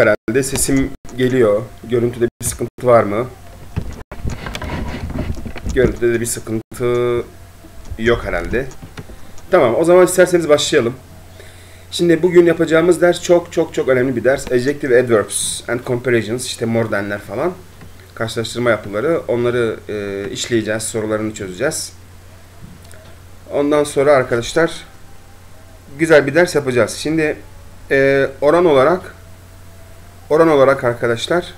herhalde. Sesim geliyor. Görüntüde bir sıkıntı var mı? Görüntüde de bir sıkıntı yok herhalde. Tamam, o zaman isterseniz başlayalım. Şimdi bugün yapacağımız ders çok önemli bir ders. Adjective Adverbs and Comparisons, işte moredenler falan. Karşılaştırma yapıları. Onları işleyeceğiz, sorularını çözeceğiz. Ondan sonra arkadaşlar güzel bir ders yapacağız. Şimdi oran olarak arkadaşlar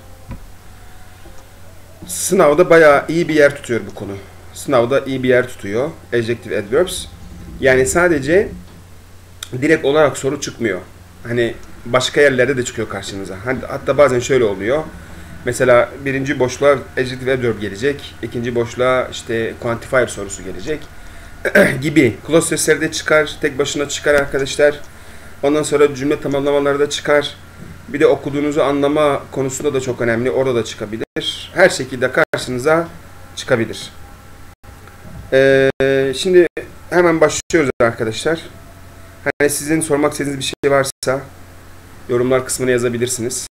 sınavda bayağı iyi bir yer tutuyor bu konu. Sınavda iyi bir yer tutuyor Adjective Adverbs. Yani sadece direkt olarak soru çıkmıyor. Hani başka yerlerde de çıkıyor karşınıza. Hatta bazen şöyle oluyor. Mesela birinci boşluğa Adjective Adverb gelecek. İkinci boşluğa işte quantifier sorusu gelecek. gibi. Close seslerde çıkar. Tek başına çıkar arkadaşlar. Ondan sonra cümle tamamlamalarda çıkar. Bir de okuduğunuzu anlama konusunda da çok önemli. Orada da çıkabilir. Her şekilde karşınıza çıkabilir. Şimdi hemen başlıyoruz arkadaşlar. Hani sizin sormak istediğiniz bir şey varsa yorumlar kısmına yazabilirsiniz.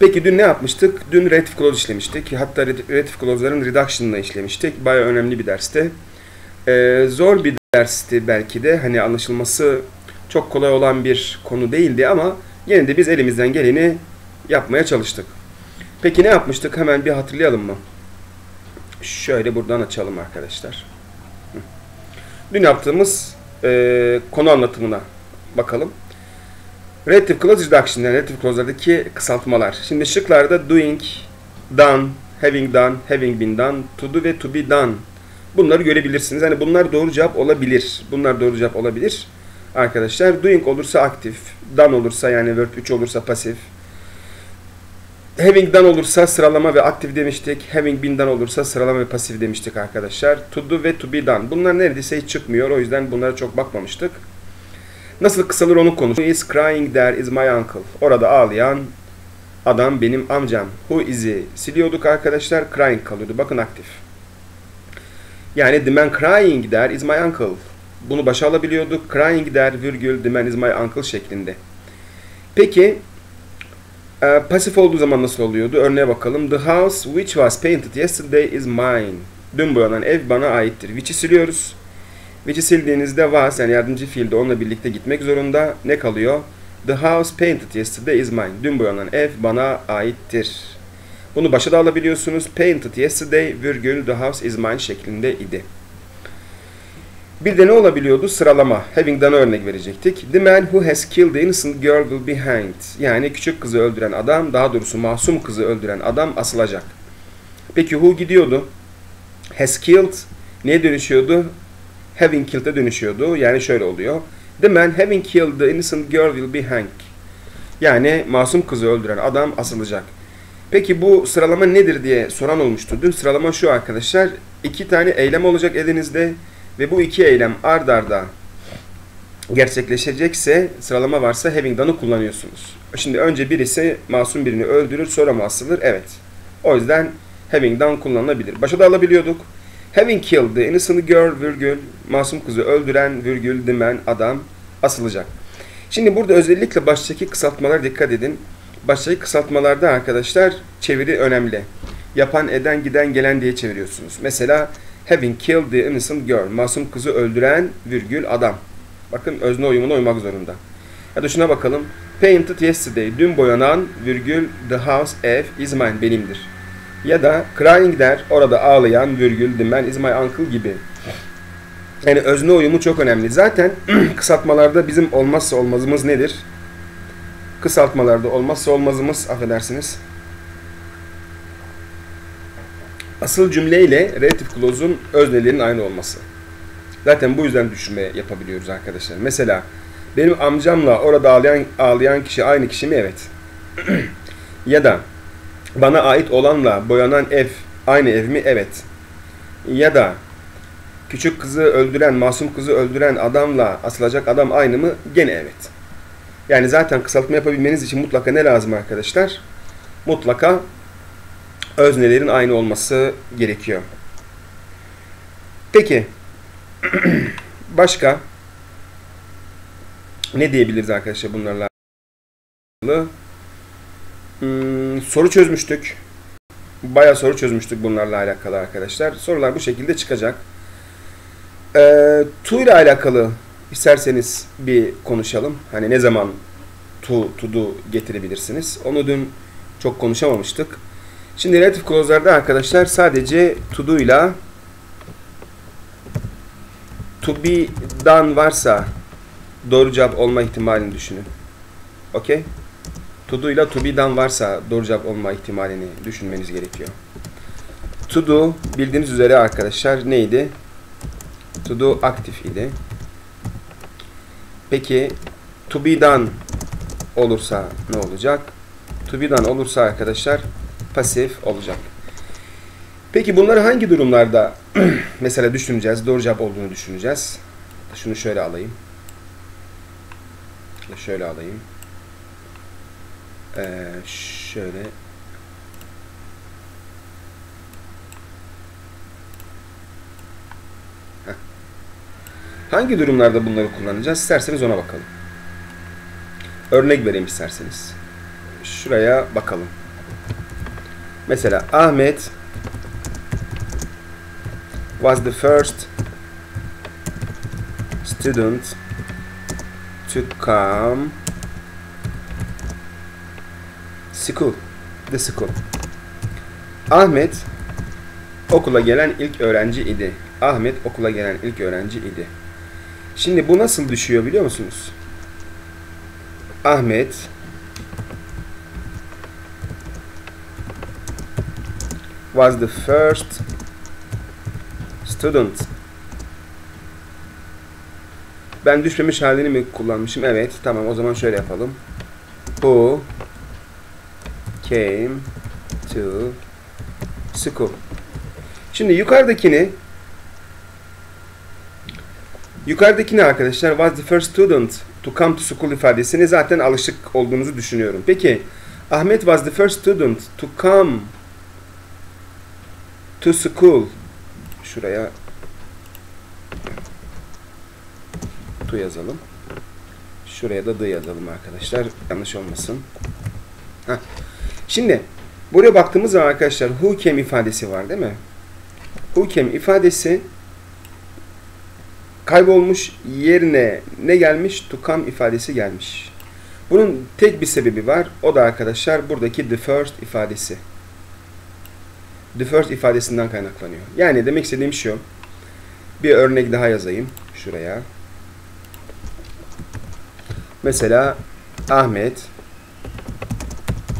Peki dün ne yapmıştık? Dün relative clause işlemiştik. Hatta relative clause'ların reduction'ını işlemiştik. Bayağı önemli bir dersti. Zor bir dersti belki de. Hani anlaşılması çok kolay olan bir konu değildi ama yine de biz elimizden geleni yapmaya çalıştık. Peki ne yapmıştık? Hemen bir hatırlayalım mı? Şöyle buradan açalım arkadaşlar. Dün yaptığımız konu anlatımına bakalım. Relative clause reduction, yani relative clause'lardaki kısaltmalar. Şimdi şıklarda doing, done, having been done, to do ve to be done. Bunları görebilirsiniz. Yani bunlar doğru cevap olabilir. Bunlar doğru cevap olabilir. Arkadaşlar doing olursa aktif, done olursa yani verb 3 olursa pasif. Having done olursa sıralama ve aktif demiştik. Having been done olursa sıralama ve pasif demiştik arkadaşlar. To do ve to be done. Bunlar neredeyse hiç çıkmıyor. O yüzden bunlara çok bakmamıştık. Nasıl kısalır onun konusu. Who is crying there is my uncle. Orada ağlayan adam benim amcam. Who is'i siliyorduk arkadaşlar. Crying kalıyordu. Bakın aktif. Yani the man crying there is my uncle. Bunu başa alabiliyorduk. Crying there virgül the man is my uncle şeklinde. Peki pasif olduğu zaman nasıl oluyordu? Örneğe bakalım. The house which was painted yesterday is mine. Dün boyanan ev bana aittir. Which'i siliyoruz. Which'i sildiğinizde was yani yardımcı fiilde onunla birlikte gitmek zorunda. Ne kalıyor? The house painted yesterday is mine. Dün boyanan ev bana aittir. Bunu başa da alabiliyorsunuz. Painted yesterday virgül the house is mine şeklinde idi. Bir de ne olabiliyordu? Sıralama. Having done örnek verecektik. The man who has killed the innocent girl will be hanged. Yani küçük kızı öldüren adam, daha doğrusu masum kızı öldüren adam asılacak. Peki who gidiyordu? Has killed neye dönüşüyordu? Having killed'e dönüşüyordu. Yani şöyle oluyor. The man having killed the innocent girl will be hanged. Yani masum kızı öldüren adam asılacak. Peki bu sıralama nedir diye soran olmuştu. Dün sıralama şu arkadaşlar. İki tane eylem olacak elinizde. Ve bu iki eylem ard arda gerçekleşecekse, sıralama varsa having done'ı kullanıyorsunuz. Şimdi önce birisi masum birini öldürür, sonra mı asılır? Evet. O yüzden having done kullanılabilir. Başa da alabiliyorduk. Having killed the innocent girl, virgül, masum kızı öldüren, virgül, the man, adam asılacak. Şimdi burada özellikle baştaki kısaltmalara dikkat edin. Baştaki kısaltmalarda arkadaşlar çeviri önemli. Yapan, eden, giden, gelen diye çeviriyorsunuz. Mesela having killed the innocent girl. Masum kızı öldüren virgül adam. Bakın özne uyumuna uymak zorunda. Ya da şuna bakalım. Painted yesterday. Dün boyanan virgül the house ev is mine. Benimdir. Ya da crying there. Orada ağlayan virgül the man is my uncle gibi. Yani özne uyumu çok önemli. Zaten kısaltmalarda bizim olmazsa olmazımız nedir? Kısaltmalarda olmazsa olmazımız affedersiniz. Asıl cümleyle relative clause'un öznelerinin aynı olması. Zaten bu yüzden düşünme yapabiliyoruz arkadaşlar. Mesela benim amcamla orada ağlayan kişi aynı kişi mi? Evet. Ya da bana ait olanla boyanan ev aynı ev mi? Evet. Ya da küçük kızı öldüren, masum kızı öldüren adamla asılacak adam aynı mı? Gene evet. Yani zaten kısaltma yapabilmeniz için mutlaka ne lazım arkadaşlar? Mutlaka öznelerin aynı olması gerekiyor. Peki başka ne diyebiliriz arkadaşlar bunlarla? Soru çözmüştük. Bayağı soru çözmüştük bunlarla alakalı arkadaşlar. Sorular bu şekilde çıkacak. To ile alakalı isterseniz bir konuşalım. Hani ne zaman to do getirebilirsiniz. Onu dün çok konuşamamıştık. Şimdi relative clause'larda arkadaşlar sadece to do ile to be done varsa doğru cevap olma ihtimalini düşünün. Okey? To do ile to be'den varsa doğru cevap olma ihtimalini düşünmeniz gerekiyor. To do bildiğiniz üzere arkadaşlar neydi? To do aktif idi. Peki to be'den olursa ne olacak? To be'den olursa arkadaşlar pasif olacak. Peki bunları hangi durumlarda mesela düşüneceğiz? Doğru cevap olduğunu düşüneceğiz. Şunu şöyle alayım. Şöyle alayım. Şöyle hangi durumlarda bunları kullanacağız? İsterseniz ona bakalım. Örnek vereyim isterseniz. Şuraya bakalım. Mesela Ahmet was the first student to come school, the school. Ahmet okula gelen ilk öğrenci idi. Ahmet okula gelen ilk öğrenci idi. Şimdi bu nasıl düşüyor biliyor musunuz? Ahmet was the first student. Ben düşmemiş halini mi kullanmışım? Evet. Tamam. O zaman şöyle yapalım. Who came to school. Şimdi yukarıdakini arkadaşlar was the first student to come to school ifadesini zaten alışık olduğunuzu düşünüyorum. Peki Ahmet was the first student to come to school. Şuraya to yazalım. Şuraya da the yazalım arkadaşlar. Yanlış olmasın. Heh. Şimdi buraya baktığımız zaman arkadaşlar who came ifadesi var değil mi? Who came ifadesi kaybolmuş, yerine ne gelmiş? To come ifadesi gelmiş. Bunun tek bir sebebi var. O da arkadaşlar buradaki the first ifadesi. The first ifadesinden kaynaklanıyor. Yani demek istediğim şu. Bir örnek daha yazayım şuraya. Mesela Ahmet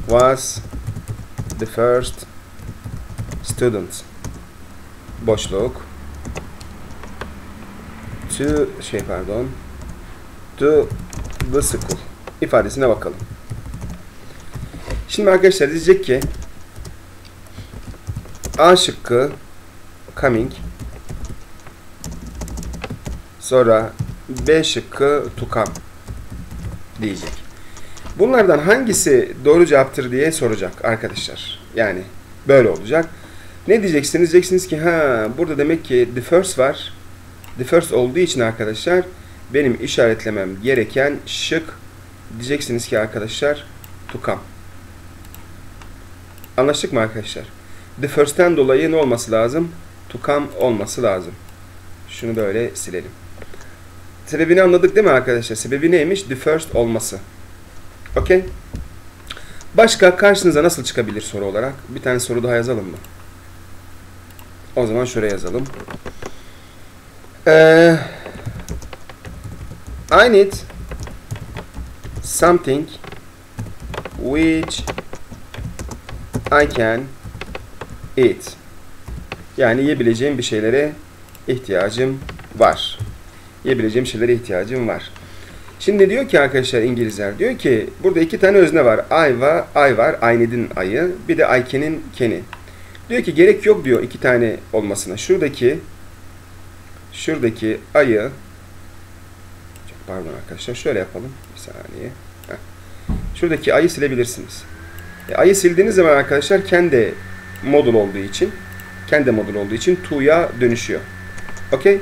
was the first student. Boşluk. To the school ifadesine bakalım. Şimdi arkadaşlar diyecek ki A şıkkı coming, sonra B şıkkı to come diyecek. Bunlardan hangisi doğru cevaptır diye soracak arkadaşlar. Yani böyle olacak. Ne diyeceksiniz? Diyeceksiniz ki ha burada demek ki the first var. The first olduğu için arkadaşlar benim işaretlemem gereken şık diyeceksiniz ki arkadaşlar to come. Anlaştık mı arkadaşlar? The first'ten dolayı ne olması lazım? To come olması lazım. Şunu böyle silelim. Sebebini anladık değil mi arkadaşlar? Sebebi neymiş? The first olması. Okey. Başka karşınıza nasıl çıkabilir soru olarak? Bir tane soru daha yazalım mı? O zaman şuraya yazalım. I need something which I can eat. Yani yiyebileceğim bir şeylere ihtiyacım var. Yiyebileceğim şeylere ihtiyacım var. Şimdi diyor ki arkadaşlar İngilizler diyor ki burada iki tane özne var. I var. I need'in I'ı. Bir de I can'in can'i. Diyor ki gerek yok diyor iki tane olmasına. Şuradaki I'ı pardon arkadaşlar şöyle yapalım. Bir saniye. Heh. Şuradaki I'ı silebilirsiniz. I'ı sildiğiniz zaman arkadaşlar kendi modül olduğu için to'ya dönüşüyor. Okey.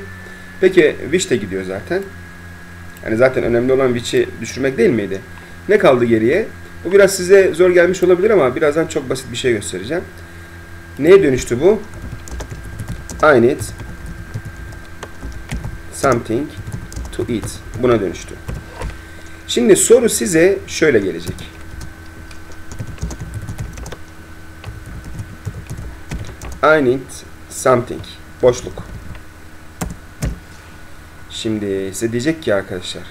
Peki which'te gidiyor zaten. Yani zaten önemli olan which'i düşürmek değil miydi? Ne kaldı geriye? Bu biraz size zor gelmiş olabilir ama birazdan çok basit bir şey göstereceğim. Neye dönüştü bu? I need something to eat. Buna dönüştü. Şimdi soru size şöyle gelecek. I need something. Boşluk. Şimdi size diyecek ki arkadaşlar,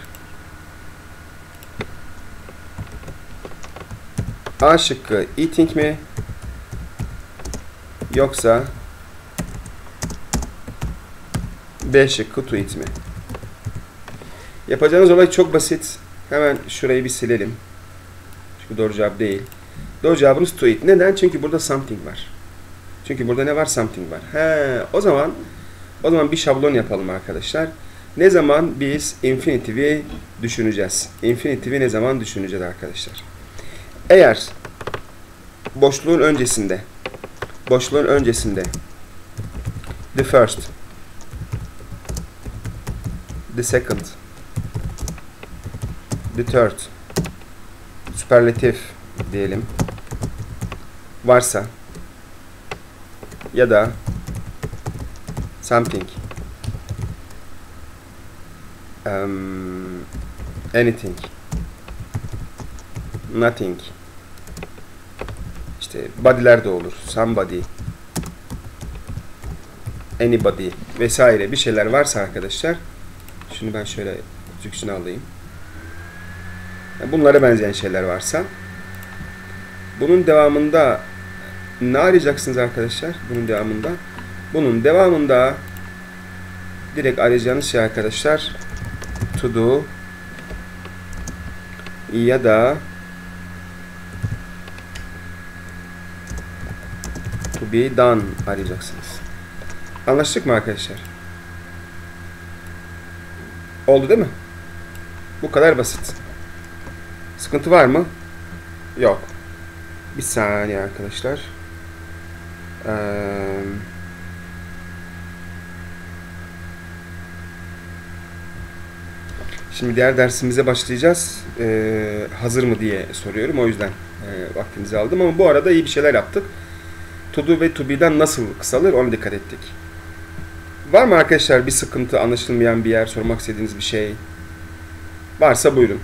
A şıkkı eating mi yoksa B şıkkı to eat mi? Yapacağınız olay çok basit. Hemen şurayı bir silelim. Çünkü doğru cevap değil. Doğru cevabınız to eat. Neden? Çünkü burada something var. Çünkü burada ne var? Something var. He, o zaman bir şablon yapalım arkadaşlar. Ne zaman biz infinitive'i düşüneceğiz? Infinitive'i ne zaman düşüneceğiz arkadaşlar? Eğer boşluğun öncesinde the first, the second, the third süperlatif diyelim varsa ya da something, anything, nothing, işte body'ler de olur, somebody, anybody vesaire bir şeyler varsa arkadaşlar, şunu ben şöyle tüksünü alayım, bunlara benzeyen şeyler varsa bunun devamında ne arayacaksınız arkadaşlar? Bunun devamında direkt arayacağınız şey arkadaşlar to do ya da to be done arayacaksınız. Anlaştık mı arkadaşlar? Oldu değil mi? Bu kadar basit. Sıkıntı var mı? Yok. Bir saniye arkadaşlar. Şimdi diğer dersimize başlayacağız. Hazır mı diye soruyorum. O yüzden vaktinizi aldım. Ama bu arada iyi bir şeyler yaptık. To do ve to be'den nasıl kısalır ona dikkat ettik. Var mı arkadaşlar bir sıkıntı, anlaşılmayan bir yer, sormak istediğiniz bir şey? Varsa buyurun.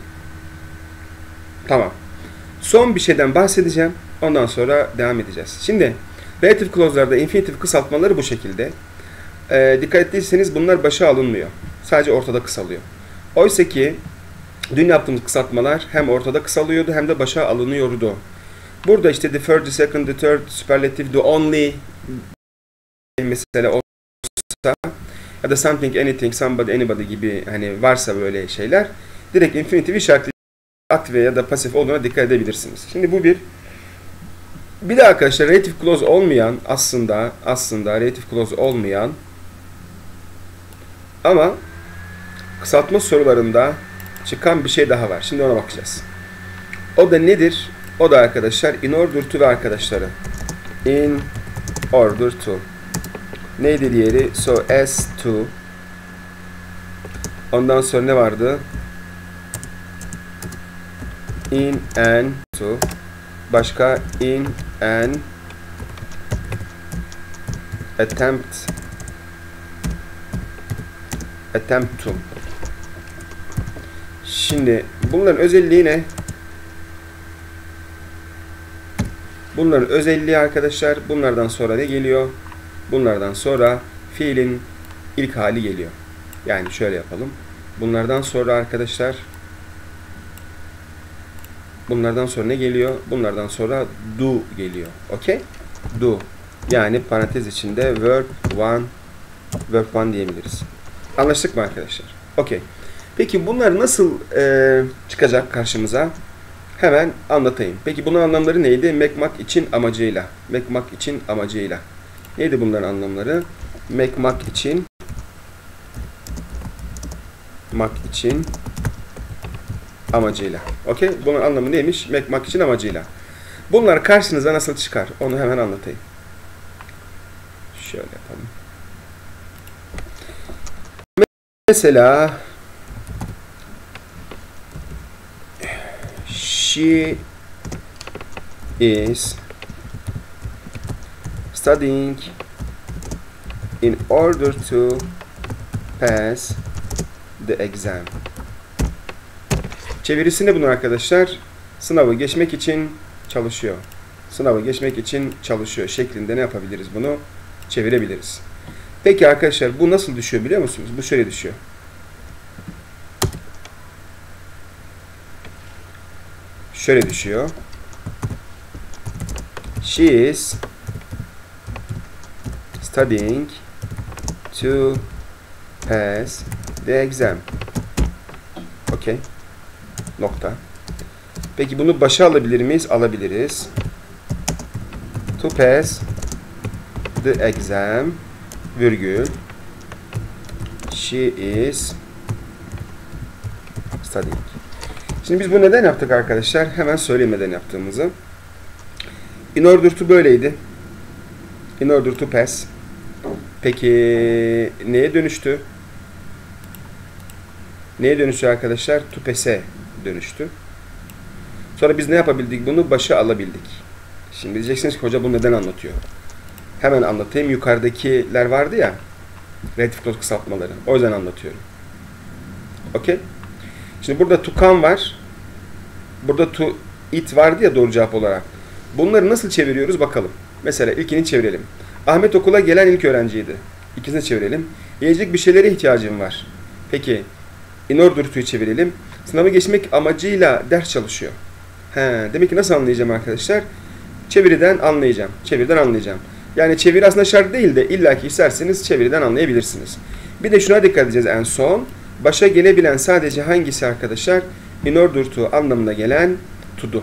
Tamam. Son bir şeyden bahsedeceğim. Ondan sonra devam edeceğiz. Şimdi relative clause'larda infinitive kısaltmaları bu şekilde. Dikkat ettiyseniz bunlar başa alınmıyor. Sadece ortada kısalıyor. Oysa ki dün yaptığımız kısaltmalar hem ortada kısalıyordu hem de başa alınıyordu. Burada işte the first, the second, the third, superlative, the only mesela olsa ya da something, anything, somebody, anybody gibi hani varsa böyle şeyler direkt infinitive'i işaretli aktive ya da pasif olduğuna dikkat edebilirsiniz. Şimdi bu bir. Bir de arkadaşlar relative clause olmayan aslında relative clause olmayan ama kısaltma sorularında çıkan bir şey daha var. Şimdi ona bakacağız. O da nedir? O da arkadaşlar in order to ve arkadaşları. In order to. Neydi diğeri? So as to. Ondan sonra ne vardı? In and to. Başka in and attempt to. Şimdi bunların özelliği ne? Bunların özelliği arkadaşlar bunlardan sonra ne geliyor? Bunlardan sonra fiilin ilk hali geliyor. Yani şöyle yapalım. Bunlardan sonra ne geliyor? Bunlardan sonra do geliyor. Okey? Do. Yani parantez içinde verb 1 diyebiliriz. Anlaştık mı arkadaşlar? Okey. Peki bunlar nasıl çıkacak karşımıza? Hemen anlatayım. Peki bunun anlamları neydi? Make için amacıyla. Neydi bunların anlamları? Make için amacıyla. Okey? Bunun anlamı neymiş? Make için amacıyla. Bunlar karşınıza nasıl çıkar? Onu hemen anlatayım. Şöyle yapalım. Mesela she is studying in order to pass the exam. Çevirisi ne bunun arkadaşlar? Sınavı geçmek için çalışıyor. Sınavı geçmek için çalışıyor şeklinde ne yapabiliriz bunu? Çevirebiliriz. Peki arkadaşlar bu nasıl düşüyor biliyor musunuz? Bu şöyle düşüyor. Şöyle düşüyor. She is studying to pass the exam. Okay. Nokta. Peki bunu başa alabilir miyiz? Alabiliriz. To pass the exam, virgül. She is studying. Şimdi biz bu neden yaptık arkadaşlar? Hemen söylemeden yaptığımızı. In order to böyleydi. In order to pass. Peki neye dönüştü? Neye dönüştü arkadaşlar? To pass'e dönüştü. Sonra biz ne yapabildik bunu? Başa alabildik. Şimdi diyeceksiniz ki hoca bunu neden anlatıyor? Hemen anlatayım. Yukarıdakiler vardı ya. Relative clause kısaltmaları. O yüzden anlatıyorum. Okey. Şimdi burada to come var. Burada to it vardı ya doğru cevap olarak. Bunları nasıl çeviriyoruz bakalım. Mesela ilkini çevirelim. Ahmet okula gelen ilk öğrenciydi. İkisini çevirelim. Yiyecek bir şeylere ihtiyacım var. Peki in order to'yu çevirelim. Sınavı geçmek amacıyla ders çalışıyor. He, demek ki nasıl anlayacağım arkadaşlar? Çeviriden anlayacağım. Çeviriden anlayacağım. Yani çeviri aslında şart değil de illaki isterseniz çeviriden anlayabilirsiniz. Bir de şuna dikkat edeceğiz en son. Başa gelebilen sadece hangisi arkadaşlar? In order to anlamına gelen to do.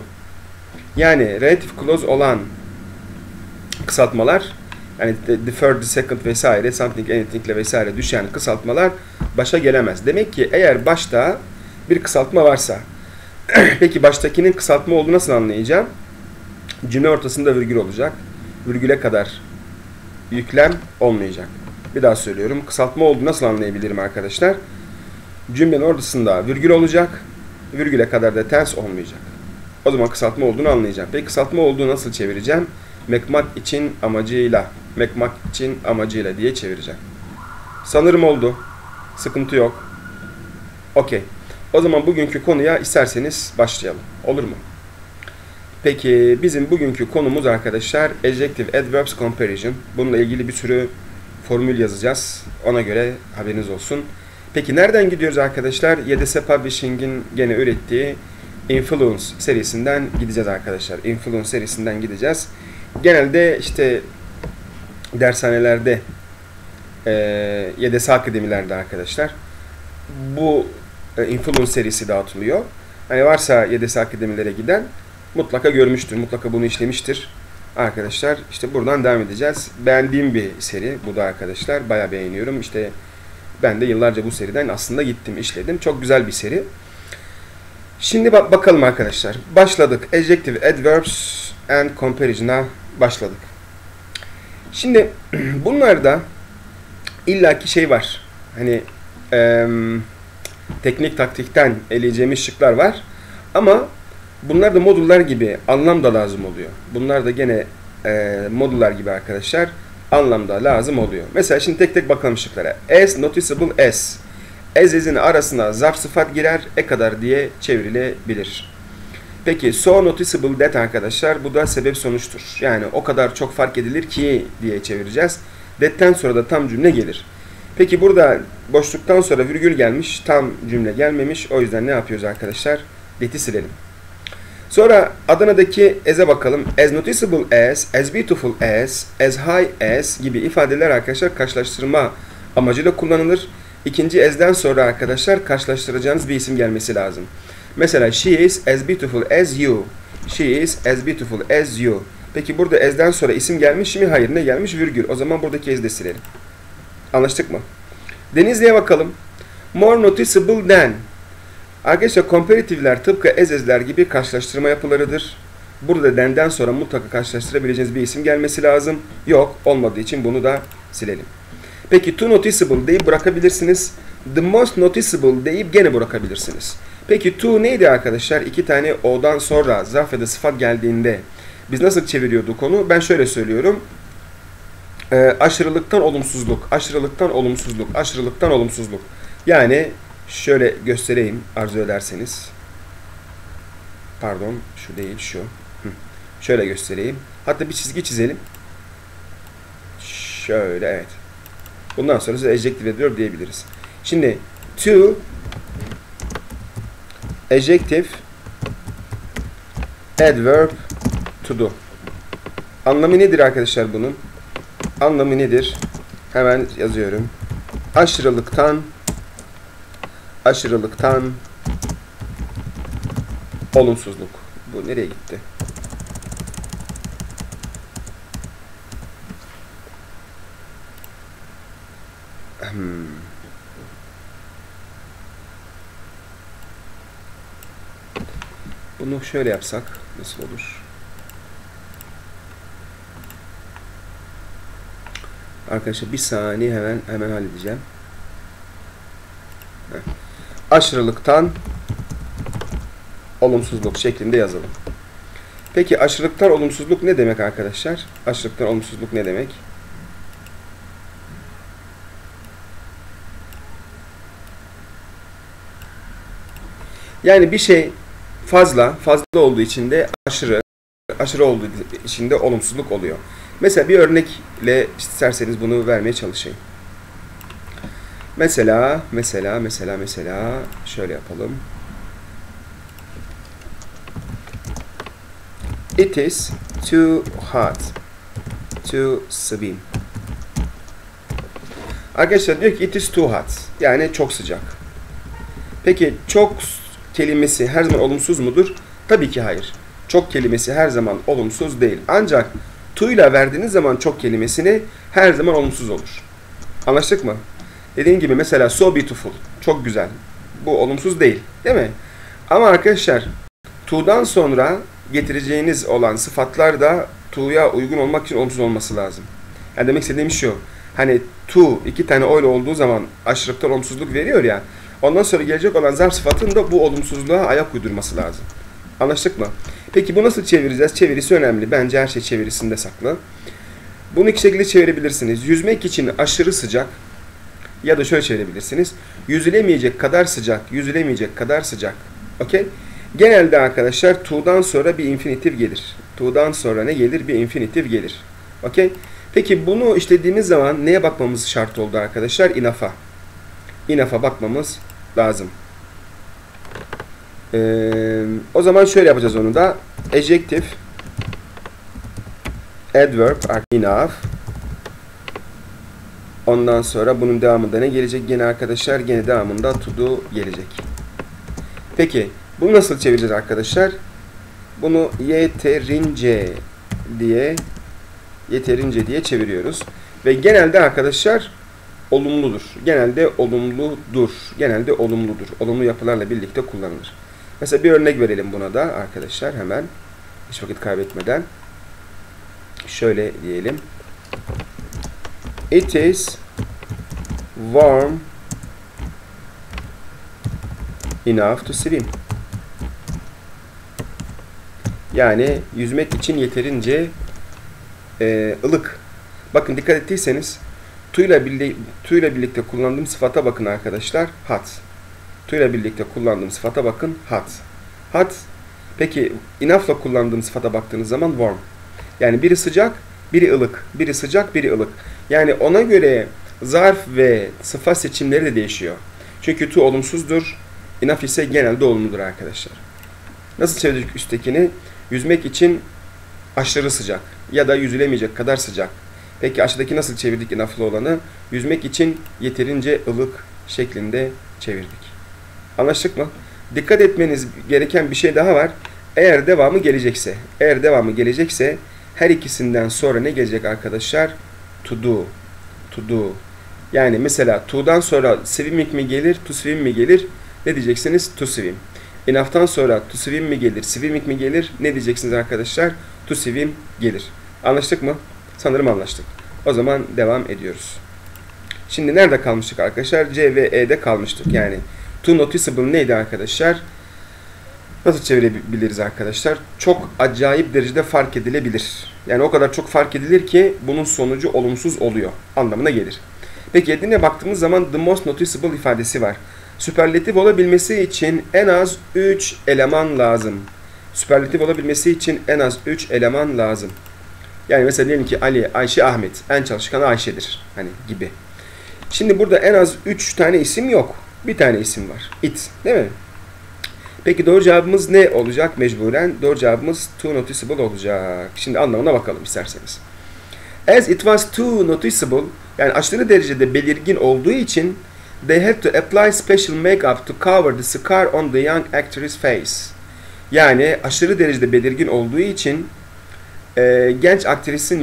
Yani relative clause olan kısaltmalar, yani the third, the second vesaire, something, anything ile vesaire düşen kısaltmalar başa gelemez. Demek ki eğer başta bir kısaltma varsa, peki baştakinin kısaltma olduğunu nasıl anlayacağım? Cümle ortasında virgül olacak. Virgüle kadar yüklem olmayacak. Bir daha söylüyorum. Kısaltma olduğunu nasıl anlayabilirim arkadaşlar? Cümlenin ortasında virgül olacak. Virgüle kadar da tense olmayacak. O zaman kısaltma olduğunu anlayacağım. Peki kısaltma olduğunu nasıl çevireceğim? Mekmak için amacıyla. Mekmak için amacıyla diye çevireceğim. Sanırım oldu. Sıkıntı yok. Okey. O zaman bugünkü konuya isterseniz başlayalım. Olur mu? Peki bizim bugünkü konumuz arkadaşlar Adjective Adverbs Comparison. Bununla ilgili bir sürü formül yazacağız. Ona göre haberiniz olsun. Peki nereden gidiyoruz arkadaşlar? YDS Publishing'in gene ürettiği Influence serisinden gideceğiz arkadaşlar. Influence serisinden gideceğiz. Genelde işte dershanelerde, YDS akademilerde arkadaşlar bu Influence serisi dağıtılıyor. Hani varsa YDS akademilere giden mutlaka görmüştür, mutlaka bunu işlemiştir. Arkadaşlar işte buradan devam edeceğiz. Beğendiğim bir seri bu da arkadaşlar. Bayağı beğeniyorum. İşte ben de yıllarca bu seriden aslında gittim, işledim. Çok güzel bir seri. Şimdi bakalım arkadaşlar. Başladık. Adjective Adverbs and Comparisons'a başladık. Şimdi bunlarda illaki şey var. Hani teknik taktikten eleyeceğimiz şıklar var. Ama bunlar da modullar gibi anlam da lazım oluyor. Bunlar da gene modullar gibi arkadaşlar anlamda lazım oluyor. Mesela şimdi tek tek bakalım şıklara. As noticeable as. As'in arasına zarf sıfat girer, e kadar diye çevrilebilir. Peki so noticeable that arkadaşlar bu da sebep sonuçtur. Yani o kadar çok fark edilir ki diye çevireceğiz. That'ten sonra da tam cümle gelir. Peki burada boşluktan sonra virgül gelmiş, tam cümle gelmemiş. O yüzden ne yapıyoruz arkadaşlar? That'i silelim. Sonra Adana'daki as'e bakalım. As noticeable as beautiful as high as gibi ifadeler arkadaşlar karşılaştırma amacıyla kullanılır. İkinci as'den sonra arkadaşlar karşılaştıracağınız bir isim gelmesi lazım. Mesela she is as beautiful as you. She is as beautiful as you. Peki burada as'den sonra isim gelmiş mi? Hayır. Ne gelmiş? Virgül. O zaman buradaki as'i de silelim. Anlaştık mı? Denizli'ye bakalım. More noticeable than. Arkadaşlar komparativeler tıpkı ezezler gibi karşılaştırma yapılarıdır. Burada den'den sonra mutlaka karşılaştırabileceğiniz bir isim gelmesi lazım. Yok, olmadığı için bunu da silelim. Peki too noticeable deyip bırakabilirsiniz. The most noticeable deyip gene bırakabilirsiniz. Peki too neydi arkadaşlar? İki tane o'dan sonra zarf ya da sıfat geldiğinde Biz nasıl çeviriyorduk onu? Ben şöyle söylüyorum. Aşırılıktan olumsuzluk, aşırılıktan olumsuzluk, aşırılıktan olumsuzluk. Yani şöyle göstereyim arzu ederseniz. Pardon, şu değil, şu. Şöyle göstereyim. Hatta bir çizgi çizelim. Şöyle, evet. Bundan sonra size adjective adverb diyebiliriz. Şimdi to adjective adverb to do. Anlamı nedir arkadaşlar bunun? Anlamı nedir? Hemen yazıyorum. Aşırılıktan, aşırılıktan olumsuzluk. Bu nereye gitti? Bunu şöyle yapsak nasıl olur? Arkadaşlar bir saniye, hemen halledeceğim. Heh. Aşırılıktan olumsuzluk şeklinde yazalım. Peki aşırılıktan olumsuzluk ne demek arkadaşlar? Aşırılıktan olumsuzluk ne demek? Yani bir şey fazla olduğu için de aşırı olduğu için de olumsuzluk oluyor. Mesela bir örnekle isterseniz bunu vermeye çalışayım. Mesela şöyle yapalım. It is too hot to swim. Arkadaşlar diyor ki it is too hot. Yani çok sıcak. Peki çok kelimesi her zaman olumsuz mudur? Tabii ki hayır. Çok kelimesi her zaman olumsuz değil. Ancak to'yla verdiğiniz zaman çok kelimesini her zaman olumsuz olur. Anlaştık mı? Dediğim gibi mesela so beautiful. Çok güzel. Bu olumsuz değil. Değil mi? Ama arkadaşlar to'dan sonra getireceğiniz olan sıfatlar da to'ya uygun olmak için olumsuz olması lazım. Yani demek istediğim şu. Hani to iki tane o'yla olduğu zaman aşırılıktan olumsuzluk veriyor ya. Ondan sonra gelecek olan zarf sıfatın da bu olumsuzluğa ayak uydurması lazım. Anlaştık mı? Peki bu nasıl çevireceğiz? Çevirisi önemli. Bence her şey çevirisinde saklı. Bunu iki şekilde çevirebilirsiniz. Yüzmek için aşırı sıcak ya da şöyle çevirebilirsiniz. Yüzülemeyecek kadar sıcak, yüzülemeyecek kadar sıcak. Okey? Genelde arkadaşlar to'dan sonra bir infinitif gelir. To'dan sonra ne gelir? Bir infinitif gelir. Okey? Peki bunu işlediğimiz zaman neye bakmamız şart oldu arkadaşlar? İnafa. İnafa bakmamız lazım. O zaman şöyle yapacağız onu da. Adjective adverb enough. Ondan sonra bunun devamında ne gelecek? Gene arkadaşlar gene devamında to do gelecek. Peki bunu nasıl çevireceğiz arkadaşlar? Bunu yeterince diye çeviriyoruz. Ve genelde arkadaşlar olumludur. Genelde olumludur. Olumlu yapılarla birlikte kullanılır. Mesela bir örnek verelim buna da arkadaşlar hemen. Hiç vakit kaybetmeden. Şöyle diyelim. It is warm enough to swim. Yani yüzmek için yeterince ılık. Bakın dikkat ettiyseniz to'yla birlikte kullandığım sıfata bakın arkadaşlar. Hot. To'yla birlikte kullandığım sıfata bakın. Hot. Hot. Peki enough'la kullandığım sıfata baktığınız zaman warm. Yani biri sıcak, biri ılık. Biri sıcak, biri ılık. Yani ona göre zarf ve sıfat seçimleri de değişiyor. Çünkü to olumsuzdur. Enough ise genelde olumludur arkadaşlar. Nasıl çevirdik üsttekini? Yüzmek için aşırı sıcak ya da yüzülemeyecek kadar sıcak. Peki aşağıdaki nasıl çevirdik enough'lı olanı? Yüzmek için yeterince ılık şeklinde çevirdik. Anlaştık mı? Dikkat etmeniz gereken bir şey daha var. Eğer devamı gelecekse her ikisinden sonra ne gelecek arkadaşlar? To do. To do. Yani mesela to'dan sonra swimming mi gelir, to swim mi gelir? Ne diyeceksiniz? To swim. Enough'tan sonra to swim mi gelir, swimming mi gelir? Ne diyeceksiniz arkadaşlar? To swim gelir. Anlaştık mı? Sanırım anlaştık. O zaman devam ediyoruz. Şimdi nerede kalmıştık arkadaşlar? C ve E'de kalmıştık. Yani to noticeable neydi arkadaşlar? Nasıl çevirebiliriz arkadaşlar? Çok acayip derecede fark edilebilir. Yani o kadar çok fark edilir ki bunun sonucu olumsuz oluyor anlamına gelir. Peki edine baktığımız zaman the most noticeable ifadesi var. Süperlatif olabilmesi için en az 3 eleman lazım. Süperlatif olabilmesi için en az 3 eleman lazım. Yani mesela diyelim ki Ali, Ayşe, Ahmet. En çalışkan Ayşe'dir. Hani gibi. Şimdi burada en az 3 tane isim yok. Bir tane isim var. It. Değil mi? Peki doğru cevabımız ne olacak mecburen? Doğru cevabımız too noticeable olacak. Şimdi anlamına bakalım isterseniz. As it was too noticeable, yani aşırı derecede belirgin olduğu için they had to apply special makeup to cover the scar on the young actress face. Yani aşırı derecede belirgin olduğu için genç aktrisin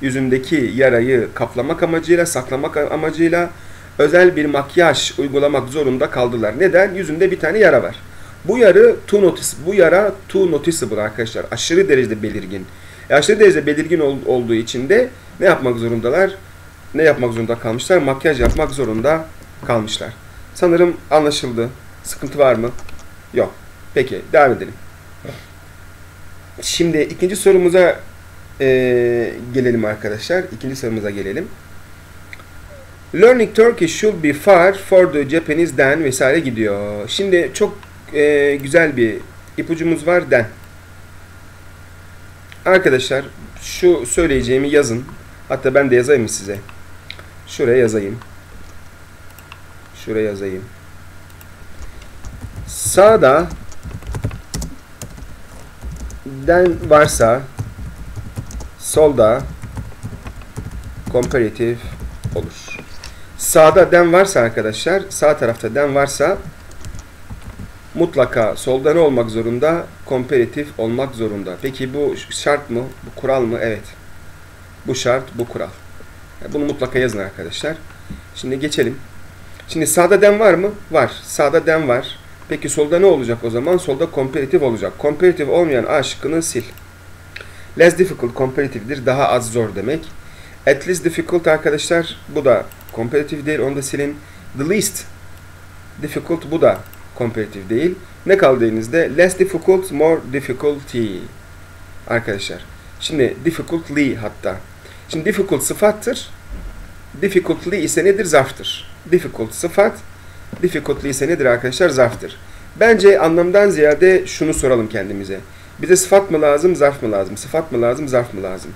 yüzündeki yarayı kaplamak amacıyla, saklamak amacıyla özel bir makyaj uygulamak zorunda kaldılar. Neden? Yüzünde bir tane yara var. Bu yara too noticeable arkadaşlar. Aşırı derecede belirgin. Aşırı derecede belirgin olduğu için de ne yapmak zorundalar? Ne yapmak zorunda kalmışlar? Makyaj yapmak zorunda kalmışlar. Sanırım anlaşıldı. Sıkıntı var mı? Yok. Peki, devam edelim. Şimdi ikinci sorumuza gelelim arkadaşlar. Learning Turkish should be far for the Japanese than vesaire gidiyor. Şimdi çok güzel bir ipucumuz var than. Arkadaşlar şu söyleyeceğimi yazın. Hatta ben de yazayım size. Şuraya yazayım. Sağda than varsa solda comparative olur. Sağda than varsa arkadaşlar, sağ tarafta than varsa mutlaka solda ne olmak zorunda? Komparatif olmak zorunda. Peki bu şart mı? Bu kural mı? Evet. Bu şart, bu kural. Bunu mutlaka yazın arkadaşlar. Şimdi geçelim. Şimdi sağda than var mı? Var. Sağda than var. Peki solda ne olacak o zaman? Solda komparatif olacak. Komparatif olmayan A şıkkını sil. Less difficult komparatifdir. Daha az zor demek. At least difficult arkadaşlar. Bu da komparatif değil. Onu da silin. The least difficult, bu da komparatif değil. Ne kaldı elinizde? Less difficult, more difficulty. Arkadaşlar. Şimdi difficultly hatta. Şimdi difficult sıfattır. Difficultly ise nedir? Zarftır. Difficult sıfat. Difficultly ise nedir arkadaşlar? Zarftır. Bence anlamdan ziyade şunu soralım kendimize. Bize sıfat mı lazım, zarf mı lazım? Sıfat mı lazım, zarf mı lazım?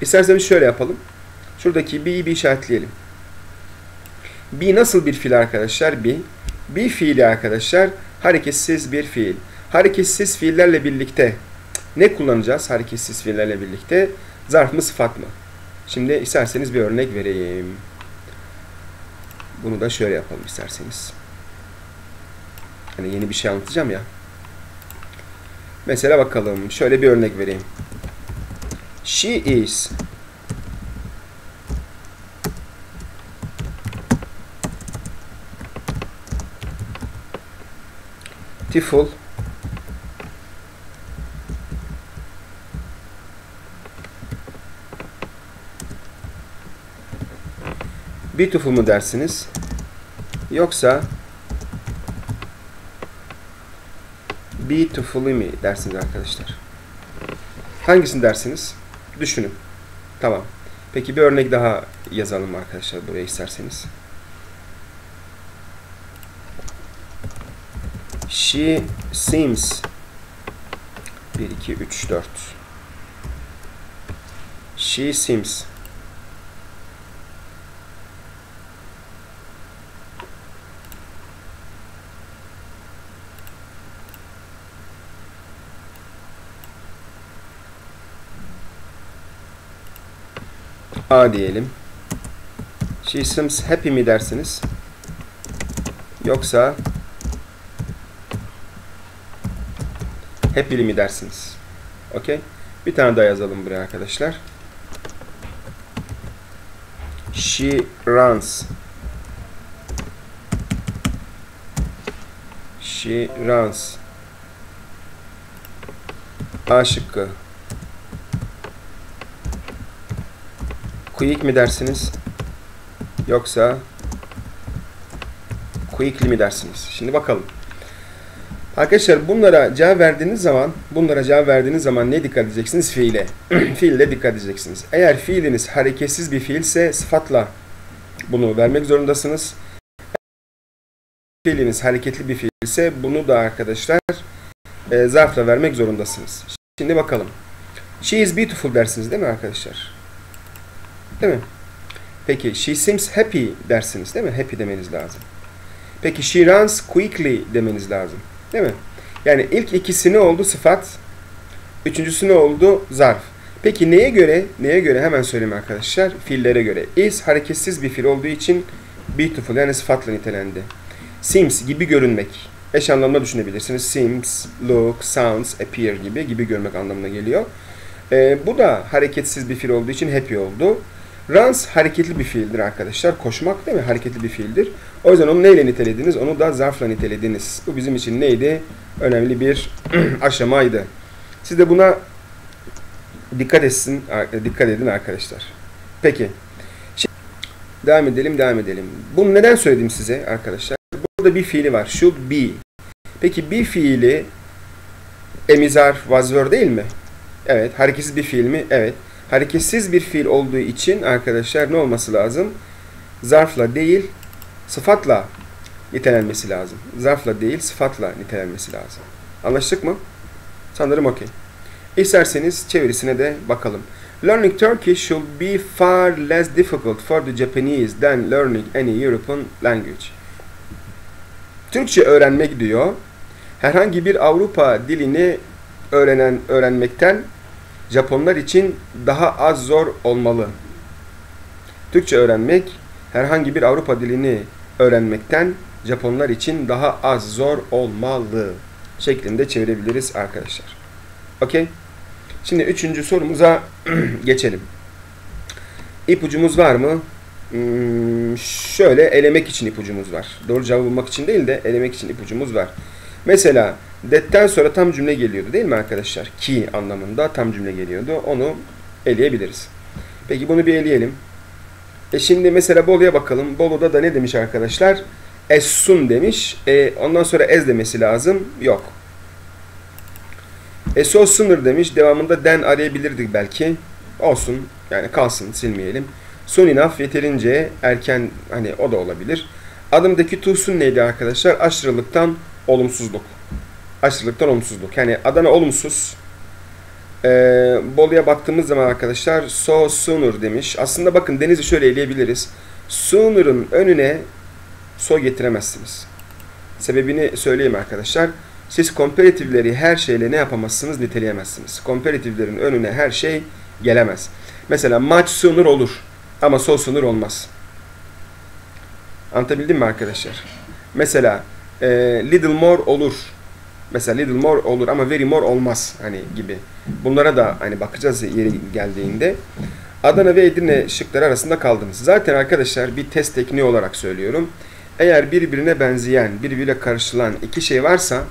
İsterseniz şöyle yapalım. Şuradaki be'yi bir işaretleyelim. Be nasıl bir fiil arkadaşlar? Be. Be fiili arkadaşlar hareketsiz bir fiil. Hareketsiz fiillerle birlikte ne kullanacağız hareketsiz fiillerle birlikte? Zarf mı, sıfat mı? Şimdi isterseniz bir örnek vereyim. Bunu da şöyle yapalım isterseniz. Hani yeni bir şey anlatacağım ya. Mesela bakalım. Şöyle bir örnek vereyim. She is beautiful mu dersiniz? Yoksa beautiful mi dersiniz arkadaşlar? Hangisini dersiniz? Düşünün. Tamam. Peki bir örnek daha yazalım arkadaşlar buraya isterseniz. She seems 1, 2, 3, 4 She seems A diyelim. She seems happy mi dersiniz? Yoksa happy mi dersiniz? Okay. Bir tane daha yazalım buraya arkadaşlar. She runs. She runs. A şıkkı. Quick mi dersiniz? Yoksa quickly mi dersiniz? Şimdi bakalım. Arkadaşlar bunlara cevap verdiğiniz zaman ne dikkat edeceksiniz? Fiile. Fiile dikkat edeceksiniz. Eğer fiiliniz hareketsiz bir fiilse sıfatla bunu vermek zorundasınız. Fiiliniz hareketli bir fiilse bunu da arkadaşlar zarfla vermek zorundasınız. Şimdi bakalım. She is beautiful dersiniz değil mi arkadaşlar? Değil mi? Peki she seems happy dersiniz değil mi? Happy demeniz lazım. Peki she runs quickly demeniz lazım. Değil mi? Yani ilk ikisi ne oldu? Sıfat. Üçüncüsü ne oldu? Zarf. Peki neye göre? Neye göre? Hemen söyleyeyim arkadaşlar. Fiillere göre. Is hareketsiz bir fiil olduğu için beautiful yani sıfatla nitelendi. Seems gibi görünmek. Eş anlamda düşünebilirsiniz. Seems, look, sounds, appear gibi görmek anlamına geliyor. Bu da hareketsiz bir fiil olduğu için happy oldu. Runs hareketli bir fiildir arkadaşlar. Koşmak değil mi? Hareketli bir fiildir. O yüzden onu neyle nitelediniz? Onu da zarfla nitelediniz. Bu bizim için neydi? Önemli bir aşamaydı. Siz de buna dikkat edin arkadaşlar. Peki. Şimdi devam edelim. Bunu neden söyledim size arkadaşlar? Burada bir fiili var. Should be. Peki bir fiili emizar, was were değil mi? Evet. Hareketsiz bir fiil mi? Evet. Hareketsiz bir fiil olduğu için arkadaşlar ne olması lazım? Zarfla değil, sıfatla nitelenmesi lazım. Zarfla değil, sıfatla nitelenmesi lazım. Anlaştık mı? Sanırım okey. İsterseniz çevirisine de bakalım. Learning Turkish should be far less difficult for the Japanese than learning any European language. Türkçe öğrenmek diyor. Herhangi bir Avrupa dilini öğrenmekten Japonlar için daha az zor olmalı. Türkçe öğrenmek herhangi bir Avrupa dilini öğrenmekten Japonlar için daha az zor olmalı şeklinde çevirebiliriz arkadaşlar. Okey. Şimdi 3. sorumuza geçelim. İpucumuz var mı? Şöyle elemek için ipucumuz var. Doğru cevabı bulmak için değil de elemek için ipucumuz var. Mesela that'ten sonra tam cümle geliyordu değil mi arkadaşlar? Ki anlamında tam cümle geliyordu. Onu eleyebiliriz. Peki bunu bir eleyelim. Şimdi mesela Bolu'ya bakalım. Bolu'da da ne demiş arkadaşlar? As soon demiş. Ondan sonra ez demesi lazım. Yok. As sooner demiş. Devamında den arayabilirdik belki. Olsun. Yani kalsın. Silmeyelim. Soon enough yeterince erken, hani o da olabilir. Adımdaki too soon neydi arkadaşlar? Aşırılıktan olumsuzluk. Aşırılıktan olumsuzluk. Yani Adana olumsuz. Bolu'ya baktığımız zaman arkadaşlar so sooner demiş. Aslında bakın Deniz'i şöyle eleyebiliriz. Sooner'ın önüne so getiremezsiniz. Sebebini söyleyeyim arkadaşlar. Siz komparatifleri her şeyle ne yapamazsınız? Niteleyemezsiniz. Komparatiflerin önüne her şey gelemez. Mesela much sooner olur. Ama so sooner olmaz. Anlatabildim mi arkadaşlar? Mesela little more olur. Mesela little more olur ama very more olmaz hani gibi. Bunlara da hani bakacağız yeri geldiğinde. Adana ve Edirne şıkları arasında kaldınız. Zaten arkadaşlar bir test tekniği olarak söylüyorum. Eğer birbirine benzeyen, birbiriyle karışılan iki şey varsa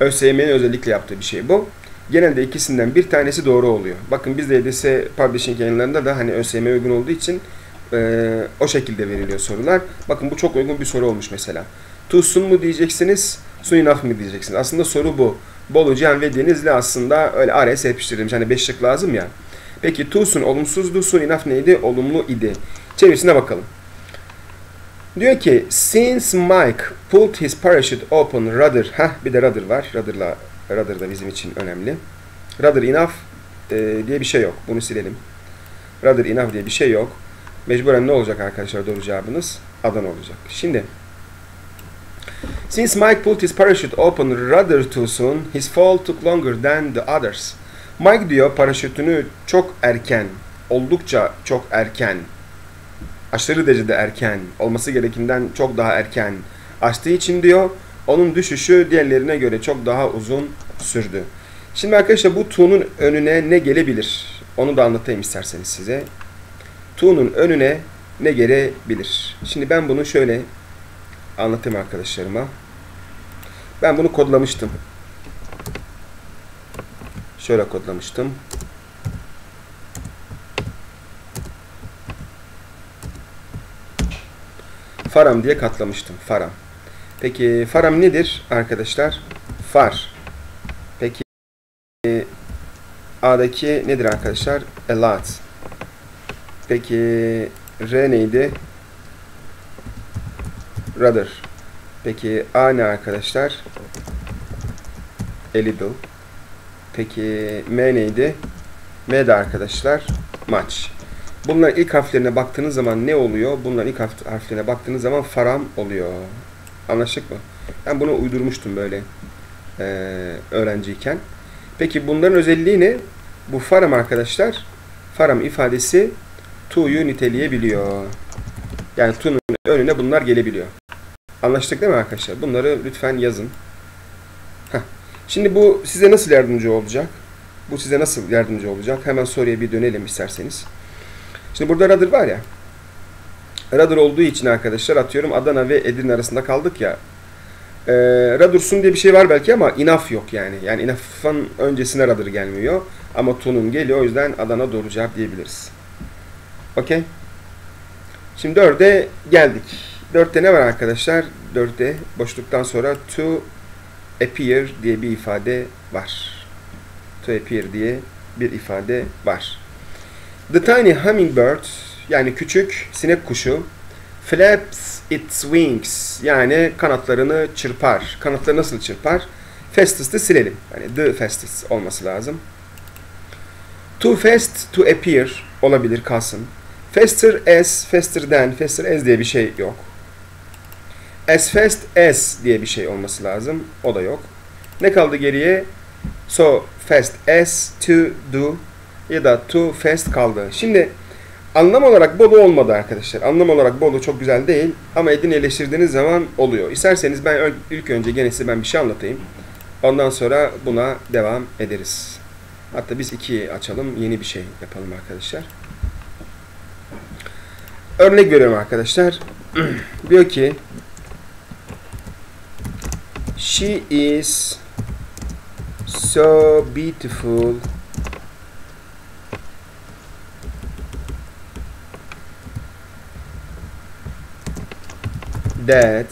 ÖSYM'nin özellikle yaptığı bir şey bu. Genelde ikisinden bir tanesi doğru oluyor. Bakın biz de YDS Publishing yayınlarında da hani ÖSYM uygun olduğu için o şekilde veriliyor sorular. Bakın bu çok uygun bir soru olmuş mesela. Too soon mu diyeceksiniz? Soon enough mı diyeceksiniz? Aslında soru bu. Bolu, Cihan ve Denizli aslında öyle araya serpiştirilmiş. Hani 5 şık lazım ya. Peki too soon olumsuzdu. Soon enough neydi? Olumlu idi. Çevirisine bakalım. Diyor ki since Mike pulled his parachute open rudder. Bir de rudder var. Rudder da bizim için önemli. Rudder enough diye bir şey yok. Bunu silelim. Rudder enough diye bir şey yok. Mecburen ne olacak arkadaşlar? Doğru cevabınız Adana olacak. Şimdi since Mike pulled his parachute open rather too soon, his fall took longer than the others. Mike diyor paraşütünü çok erken, oldukça çok erken, aşırı derecede erken, olması gerekinden çok daha erken açtığı için diyor, onun düşüşü diğerlerine göre çok daha uzun sürdü. Şimdi arkadaşlar bu to'nun önüne ne gelebilir? Onu da anlatayım isterseniz size. To'nun önüne ne gelebilir? Şimdi ben bunu şöyle anlatayım arkadaşlarıma. Ben bunu kodlamıştım. Şöyle kodlamıştım. Faram diye katlamıştım. Faram. Peki faram nedir arkadaşlar? Far. Peki A'daki nedir arkadaşlar? A lot. Peki R neydi? Rather. Peki A ne arkadaşlar? A little. Peki M neydi? M de arkadaşlar much. Bunların ilk harflerine baktığınız zaman ne oluyor? Bunların ilk harflerine baktığınız zaman faram oluyor. Anlaştık mı? Ben bunu uydurmuştum böyle öğrenciyken. Peki bunların özelliği ne? Bu faram arkadaşlar, faram ifadesi to'yu niteleyebiliyor. Yani to'nun önüne bunlar gelebiliyor. Anlaştık değil mi arkadaşlar? Bunları lütfen yazın. Heh. Şimdi bu size nasıl yardımcı olacak? Bu size nasıl yardımcı olacak? Hemen soruya bir dönelim isterseniz. Şimdi burada rather var ya. Rather olduğu için arkadaşlar atıyorum Adana ve Edirne arasında kaldık ya. Rather'sun diye bir şey var belki ama enough yok yani. Yani enough'ın öncesine rather gelmiyor. Ama to'nun geliyor. O yüzden Adana doğru cevap diyebiliriz. Okey. Şimdi 4'e geldik. 4'te ne var arkadaşlar? 4'te boşluktan sonra to appear diye bir ifade var. To appear diye bir ifade var. The tiny hummingbird, yani küçük sinek kuşu, flaps its wings, yani kanatlarını çırpar. Kanatları nasıl çırpar? Fastest'ı silelim. Yani the fastest olması lazım. Too fast to appear olabilir, kalsın. Faster as, faster than, faster as diye bir şey yok. As fast as diye bir şey olması lazım. O da yok. Ne kaldı geriye? So fast as to do ya da to fast kaldı. Şimdi anlam olarak Bolu olmadı arkadaşlar. Anlam olarak Bolu çok güzel değil ama eleştirdiğiniz zaman oluyor. İsterseniz ben ilk önce gene size ben bir şey anlatayım. Ondan sonra buna devam ederiz. Hatta biz 2'yi açalım, yeni bir şey yapalım arkadaşlar. Örnek veriyorum arkadaşlar. Diyor ki she is so beautiful. That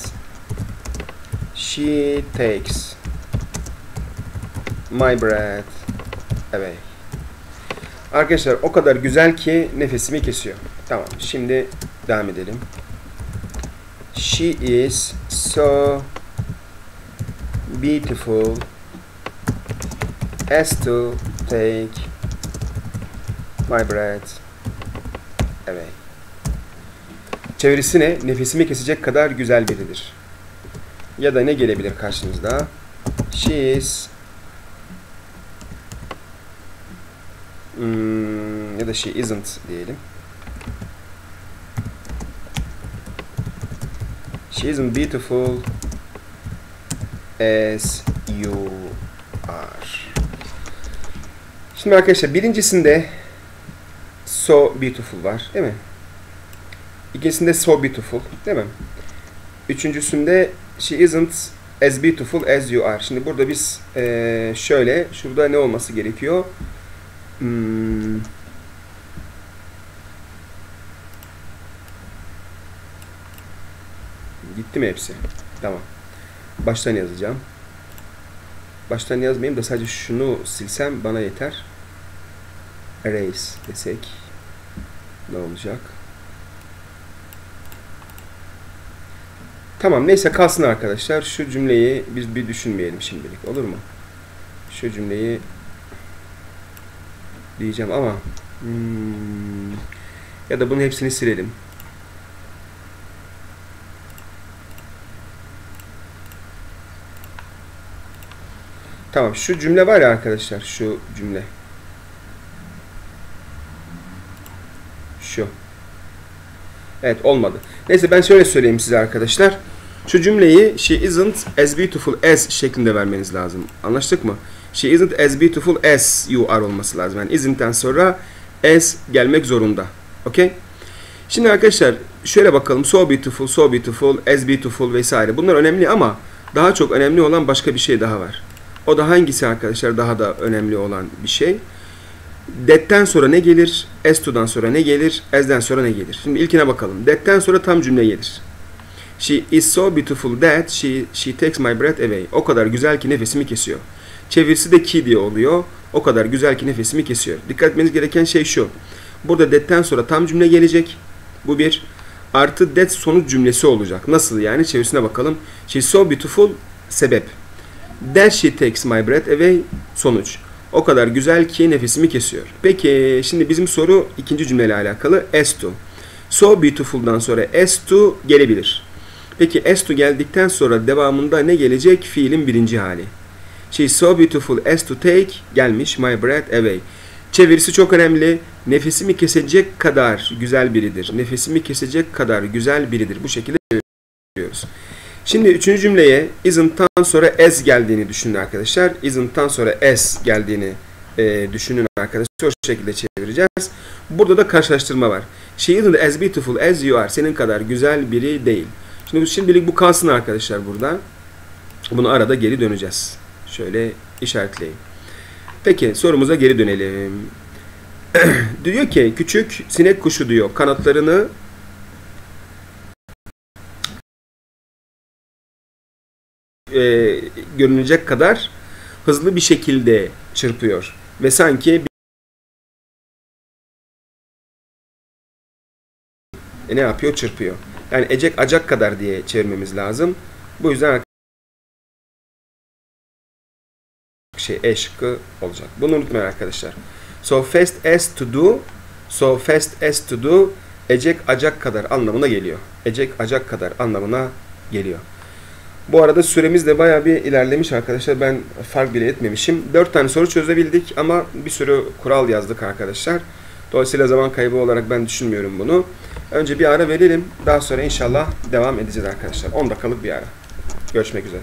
she takes my breath away. Arkadaşlar o kadar güzel ki nefesimi kesiyor. Tamam, şimdi devam edelim. She is so beautiful as to take my breath away. Çevirisi ne? Nefesimi kesecek kadar güzel biridir. Ya da ne gelebilir karşınızda? She is ya da she isn't diyelim. She isn't beautiful as you are. Şimdi arkadaşlar birincisinde so beautiful var, değil mi? İkincisinde so beautiful, değil mi? Üçüncüsünde she isn't as beautiful as you are. Şimdi burada biz şöyle, şurada ne olması gerekiyor? Gitti mi hepsi? Tamam. Baştan yazacağım. Baştan yazmayayım da sadece şunu silsem bana yeter. Erase desek ne olacak? Tamam, neyse kalsın arkadaşlar. Şu cümleyi biz bir düşünmeyelim şimdilik, olur mu? Şu cümleyi diyeceğim ama ya da bunun hepsini silelim. Tamam, şu cümle var ya arkadaşlar, şu cümle. Şu. Evet, olmadı. Neyse ben şöyle söyleyeyim size arkadaşlar. Şu cümleyi she isn't as beautiful as şeklinde vermeniz lazım. Anlaştık mı? She isn't as beautiful as you are olması lazım. Yani isn'ten sonra as gelmek zorunda. Okey? Şimdi arkadaşlar şöyle bakalım. So beautiful, so beautiful, as beautiful vesaire. Bunlar önemli ama daha çok önemli olan başka bir şey daha var. O da hangisi arkadaşlar? Daha da önemli olan bir şey. That'ten sonra ne gelir? As to'dan sonra ne gelir? As'den sonra ne gelir? Şimdi ilkine bakalım. That'ten sonra tam cümle gelir. She is so beautiful that she takes my breath away. O kadar güzel ki nefesimi kesiyor. Çevirisi de ki diye oluyor. O kadar güzel ki nefesimi kesiyor. Dikkat etmeniz gereken şey şu. Burada that'ten sonra tam cümle gelecek. Bu bir. Artı that sonuç cümlesi olacak. Nasıl yani? Çevirisine bakalım. She is so beautiful. Sebep. That she takes my breath away. Sonuç. O kadar güzel ki nefesimi kesiyor. Peki şimdi bizim soru ikinci cümleyle alakalı. As to. So beautiful'dan sonra as to gelebilir. Peki as to geldikten sonra devamında ne gelecek? Fiilin birinci hali. She is so beautiful as to take gelmiş my breath away. Çevirisi çok önemli. Nefesimi kesecek kadar güzel biridir. Nefesimi kesecek kadar güzel biridir. Bu şekilde çeviriyoruz. Şimdi üçüncü cümleye isn't'tan sonra as geldiğini düşünün arkadaşlar. Isn't'tan sonra as geldiğini düşünün arkadaşlar. O şekilde çevireceğiz. Burada da karşılaştırma var. She isn't as beautiful as you are. Senin kadar güzel biri değil. Şimdilik bu kalsın arkadaşlar burada. Bunu arada geri döneceğiz. Şöyle işaretleyin. Peki sorumuza geri dönelim. Diyor ki küçük sinek kuşu diyor kanatlarını görünecek kadar hızlı bir şekilde çırpıyor. Ve sanki ne yapıyor? Çırpıyor. Yani ecek acak kadar diye çevirmemiz lazım. Bu yüzden E şıkkı olacak. Bunu unutmayın arkadaşlar. So fast as to do, so fast as to do ecek acak kadar anlamına geliyor. Ecek acak kadar anlamına geliyor. Bu arada süremiz de bayağı bir ilerlemiş arkadaşlar. Ben fark bile etmemişim. 4 tane soru çözebildik ama bir sürü kural yazdık arkadaşlar. Dolayısıyla zaman kaybı olarak ben düşünmüyorum bunu. Önce bir ara verelim. Daha sonra inşallah devam edeceğiz arkadaşlar. 10 dakikalık bir ara. Görüşmek üzere.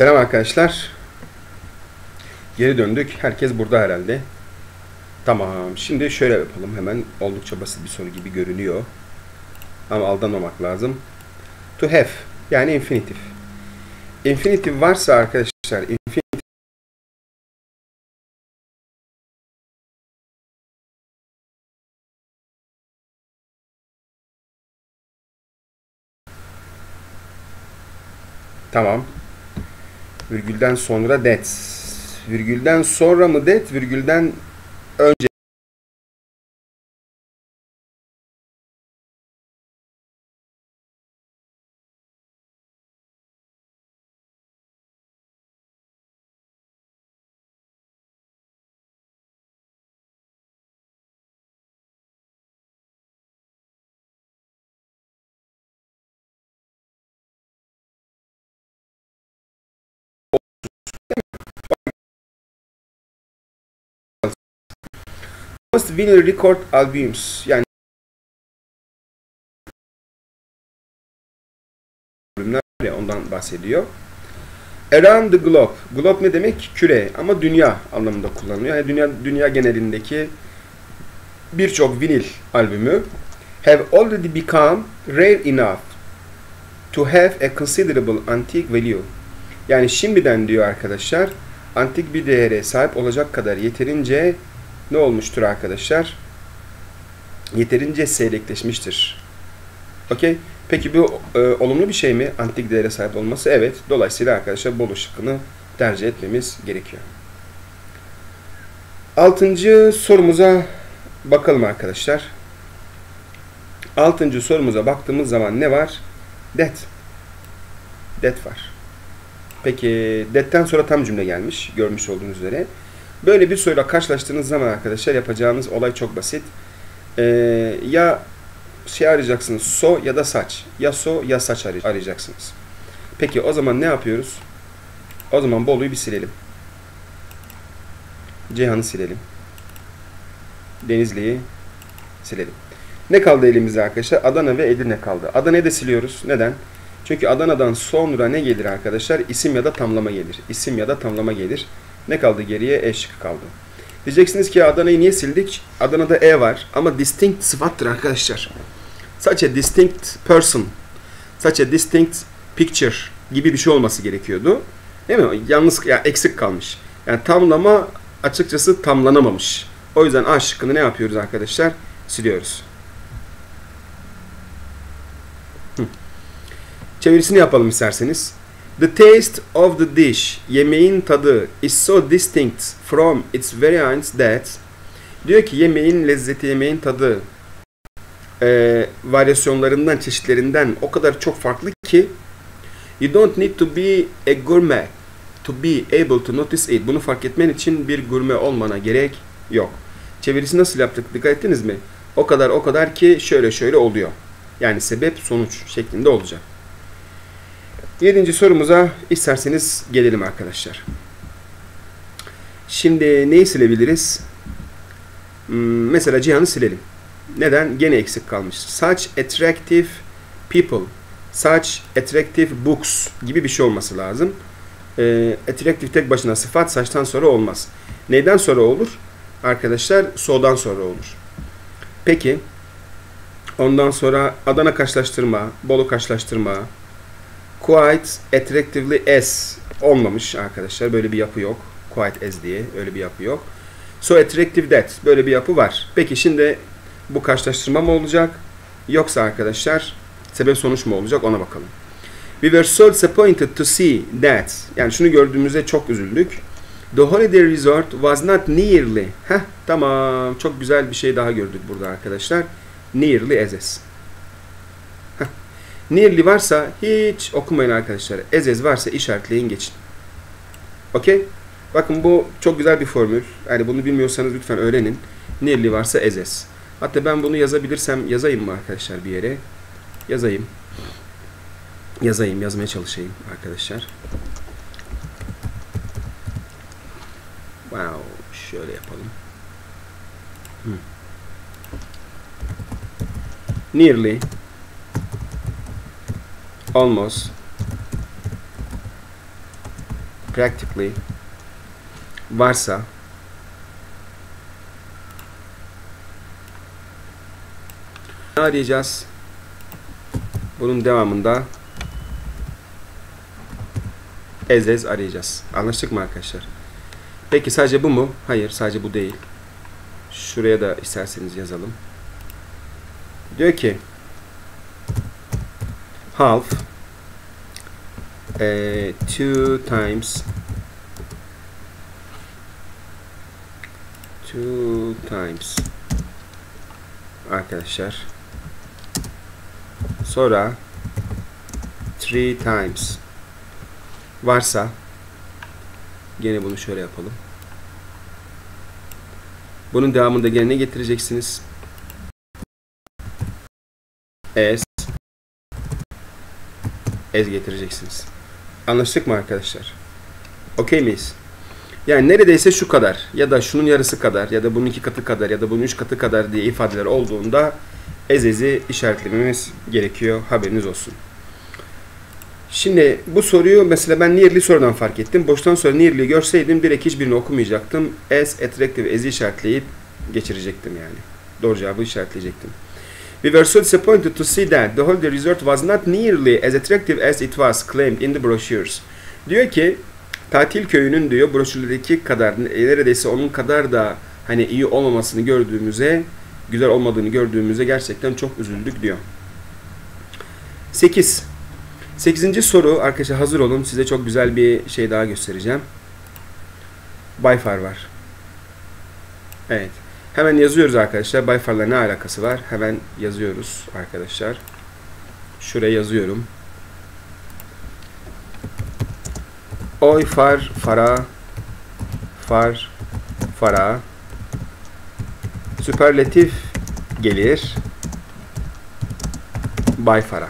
Selam arkadaşlar. Geri döndük. Herkes burada herhalde. Tamam. Şimdi şöyle yapalım hemen. Oldukça basit bir soru gibi görünüyor. Ama aldanmamak lazım. To have. Yani infinitif. Infinitif varsa arkadaşlar tamam. Virgülden sonra that. Virgülden sonra mı that? Virgülden önce. Must win record albums. Yani albümler ondan bahsediyor. Around the globe. Globe ne demek? Küre ama dünya anlamında kullanılıyor. Yani dünya genelindeki birçok vinil albümü have already become rare enough to have a considerable antique value. Yani şimdiden diyor arkadaşlar antik bir değere sahip olacak kadar yeterince ne olmuştur arkadaşlar? Yeterince seyrekleşmiştir. Okey. Peki bu olumlu bir şey mi? Antik değere sahip olması. Evet. Dolayısıyla arkadaşlar bolu şıkkını tercih etmemiz gerekiyor. 6. sorumuza bakalım arkadaşlar. 6. sorumuza baktığımız zaman ne var? That. That var. Peki that'ten sonra tam cümle gelmiş. Görmüş olduğunuz üzere. Böyle bir soruyla karşılaştığınız zaman arkadaşlar yapacağınız olay çok basit. Ya şey arayacaksınız so ya da saç. Ya so ya saç arayacaksınız. Peki o zaman ne yapıyoruz? O zaman Bolu'yu bir silelim. Ceyhan'ı silelim. Denizli'yi silelim. Ne kaldı elimizde arkadaşlar? Adana ve Edirne kaldı. Adana'yı da siliyoruz. Neden? Çünkü Adana'dan sonra ne gelir arkadaşlar? İsim ya da tamlama gelir. İsim ya da tamlama gelir. Ne kaldı geriye? E şıkkı kaldı. Diyeceksiniz ki Adana'yı niye sildik? Adana'da E var ama distinct sıfattır arkadaşlar. Such a distinct person, such a distinct picture gibi bir şey olması gerekiyordu. Değil mi? Yalnız ya eksik kalmış. Yani tamlama açıkçası tamlanamamış. O yüzden A şıkkını ne yapıyoruz arkadaşlar? Siliyoruz. Çevirisini yapalım isterseniz. The taste of the dish, yemeğin tadı, is so distinct from its variants that, diyor ki yemeğin lezzeti, yemeğin tadı varyasyonlarından, çeşitlerinden o kadar çok farklı ki you don't need to be a gourmet to be able to notice it. Bunu fark etmen için bir gurme olmana gerek yok. Çevirisi nasıl yaptık? Dikkat ettiniz mi? O kadar ki şöyle şöyle oluyor. Yani sebep sonuç şeklinde olacak. 7. sorumuza isterseniz gelelim arkadaşlar. Şimdi neyi silebiliriz? Mesela Cihan'ı silelim. Neden? Gene eksik kalmış. Such attractive people, such attractive books gibi bir şey olması lazım. Attractive tek başına sıfat, saçtan sonra olmaz. Neyden sonra olur? Arkadaşlar so'dan sonra olur. Peki ondan sonra Adana karşılaştırma, Bolu karşılaştırma. Quite attractively as olmamış arkadaşlar. Böyle bir yapı yok. Quite as diye öyle bir yapı yok. So attractive that. Böyle bir yapı var. Peki şimdi bu karşılaştırma mı olacak? Yoksa arkadaşlar sebep sonuç mu olacak? Ona bakalım. We were so disappointed to see that. Yani şunu gördüğümüzde çok üzüldük. The holiday resort was not nearly. Heh, tamam. Çok güzel bir şey daha gördük burada arkadaşlar. Nearly as. Nearly varsa hiç okumayın arkadaşlar. Ez varsa işaretleyin geçin. Okey? Bakın bu çok güzel bir formül. Yani bunu bilmiyorsanız lütfen öğrenin. Nearly varsa ez. Hatta ben bunu yazabilirsem yazayım mı arkadaşlar bir yere? Yazayım. Yazmaya çalışayım arkadaşlar. Wow. Şöyle yapalım. Nearly. Almost. practically varsa ne arayacağız? Bunun devamında as arayacağız. Anlaştık mı arkadaşlar? Peki sadece bu mu? Hayır, sadece bu değil. Şuraya da isterseniz yazalım. Diyor ki half 2 times arkadaşlar. Sonra 3 times varsa gene bunu şöyle yapalım. Bunun devamında gene ne getireceksiniz? As getireceksiniz. Anlaştık mı arkadaşlar? Okey miyiz? Yani neredeyse şu kadar ya da şunun yarısı kadar ya da bunun 2 katı kadar ya da bunun 3 katı kadar diye ifadeler olduğunda as'i işaretlememiz gerekiyor. Haberiniz olsun. Şimdi bu soruyu mesela ben nearly sorudan fark ettim. Boştan sonra nearly görseydim direkt hiçbirini okumayacaktım. As, attractive as'i işaretleyip geçirecektim yani. Doğru cevabı işaretleyecektim. We were so disappointed to see that the holiday resort was not nearly as attractive as it was claimed in the brochures. Diyor ki tatil köyünün diyor broşürlerdeki kadar neredeyse onun kadar da hani iyi olmamasını gördüğümüze, güzel olmadığını gördüğümüze gerçekten çok üzüldük diyor. 8. soru arkadaşlar, hazır olun. Size çok güzel bir şey daha göstereceğim. By far var. Evet. Hemen yazıyoruz arkadaşlar. By far'la ne alakası var? Hemen yazıyoruz arkadaşlar. Şuraya yazıyorum. Oy far fara, far fara, süperlatif gelir by fara.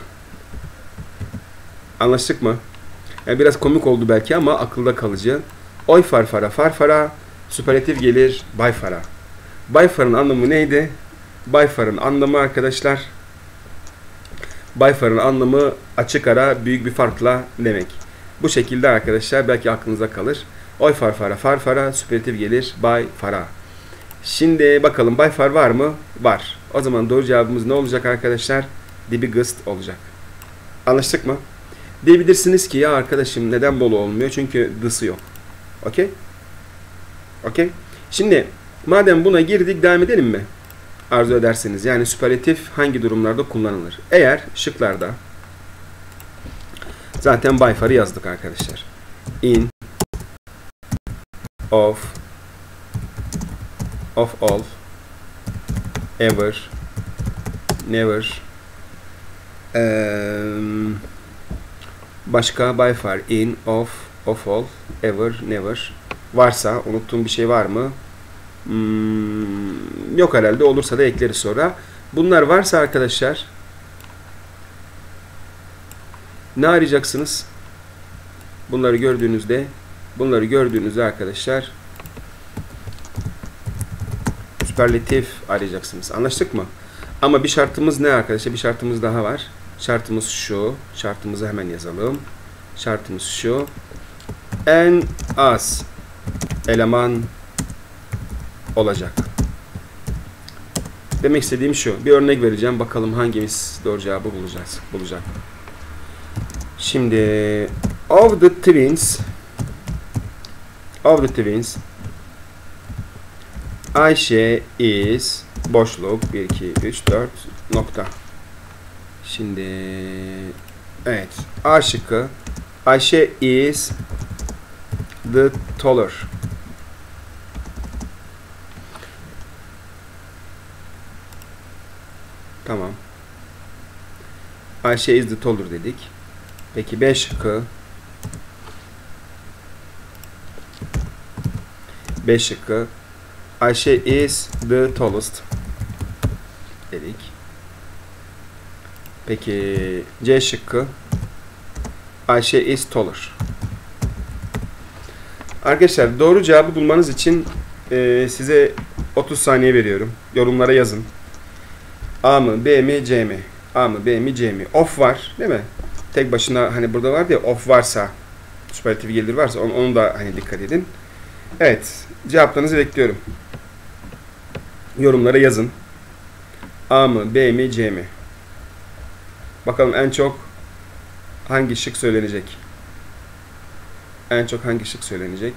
Anlaştık mı? Yani biraz komik oldu belki ama akılda kalıcı. Oy far fara, far fara, süperlatif gelir by fara. By far'ın anlamı neydi? By far'ın anlamı arkadaşlar, by far'ın anlamı açık ara büyük bir farkla demek. Bu şekilde arkadaşlar belki aklınıza kalır. Oy far fara, far fara, süperlatif gelir by fara. Şimdi bakalım by far var mı? Var. O zaman doğru cevabımız ne olacak arkadaşlar? The biggest olacak. Anlaştık mı? Diyebilirsiniz ki ya arkadaşım neden bolu olmuyor? Çünkü the'sı yok. Okey? Okey? Şimdi madem buna girdik devam edelim mi? Arzu ederseniz. Yani süperlatif hangi durumlarda kullanılır? Eğer şıklarda zaten by far'ı yazdık arkadaşlar. In, of all, ever, never, başka by far, in, of all, ever, never. Varsa unuttuğum bir şey var mı? Yok herhalde. Olursa da ekleriz sonra. Bunlar varsa arkadaşlar ne arayacaksınız? Bunları gördüğünüzde arkadaşlar süperlatif arayacaksınız. Anlaştık mı? Ama bir şartımız ne arkadaşlar? Bir şartımız daha var. Şartımız şu. Şartımızı hemen yazalım. Şartımız şu. En az eleman olacak. Demek istediğim şu. Bir örnek vereceğim. Bakalım hangimiz doğru cevabı bulacak. Şimdi of the twins Ayşe is boşluk 1 2 3 4 nokta. Şimdi evet, A şıkkı. Ayşe is the taller. Tamam. Ayşe is the taller dedik. Peki B şıkkı. B şıkkı. Ayşe is the tallest dedik. Peki C şıkkı. Ayşe is taller. Arkadaşlar doğru cevabı bulmanız için size 30 saniye veriyorum. Yorumlara yazın. A mı, B mi, C mi? A mı, B mi, C mi? Of var değil mi? Tek başına hani burada vardı ya, of varsa süperlatif gelir varsa onu da hani dikkat edin. Evet, cevaplarınızı bekliyorum. Yorumlara yazın. A mı, B mi, C mi? Bakalım en çok hangi şık söylenecek? En çok hangi şık söylenecek?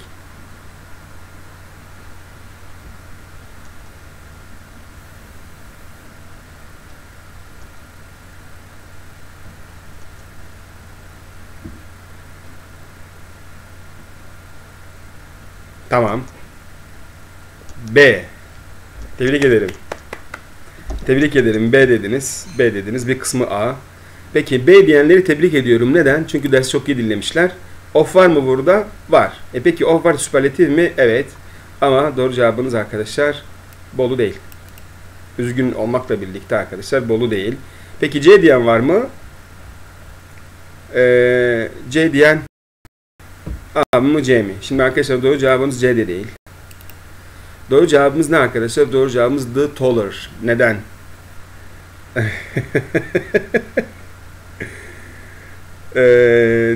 Tamam. B. Tebrik ederim. Tebrik ederim. B dediniz. B dediniz. Bir kısmı A. Peki B diyenleri tebrik ediyorum. Neden? Çünkü dersi çok iyi dinlemişler. Of var mı burada? Var. E peki of var süperlatif mi? Evet. Ama doğru cevabınız arkadaşlar Bolu değil. Üzgün olmakla birlikte arkadaşlar Bolu değil. Peki C diyen var mı? C diyen A mı C mi? Şimdi arkadaşlar doğru cevabımız C de değil. Doğru cevabımız ne arkadaşlar? Doğru cevabımız the taller. Neden?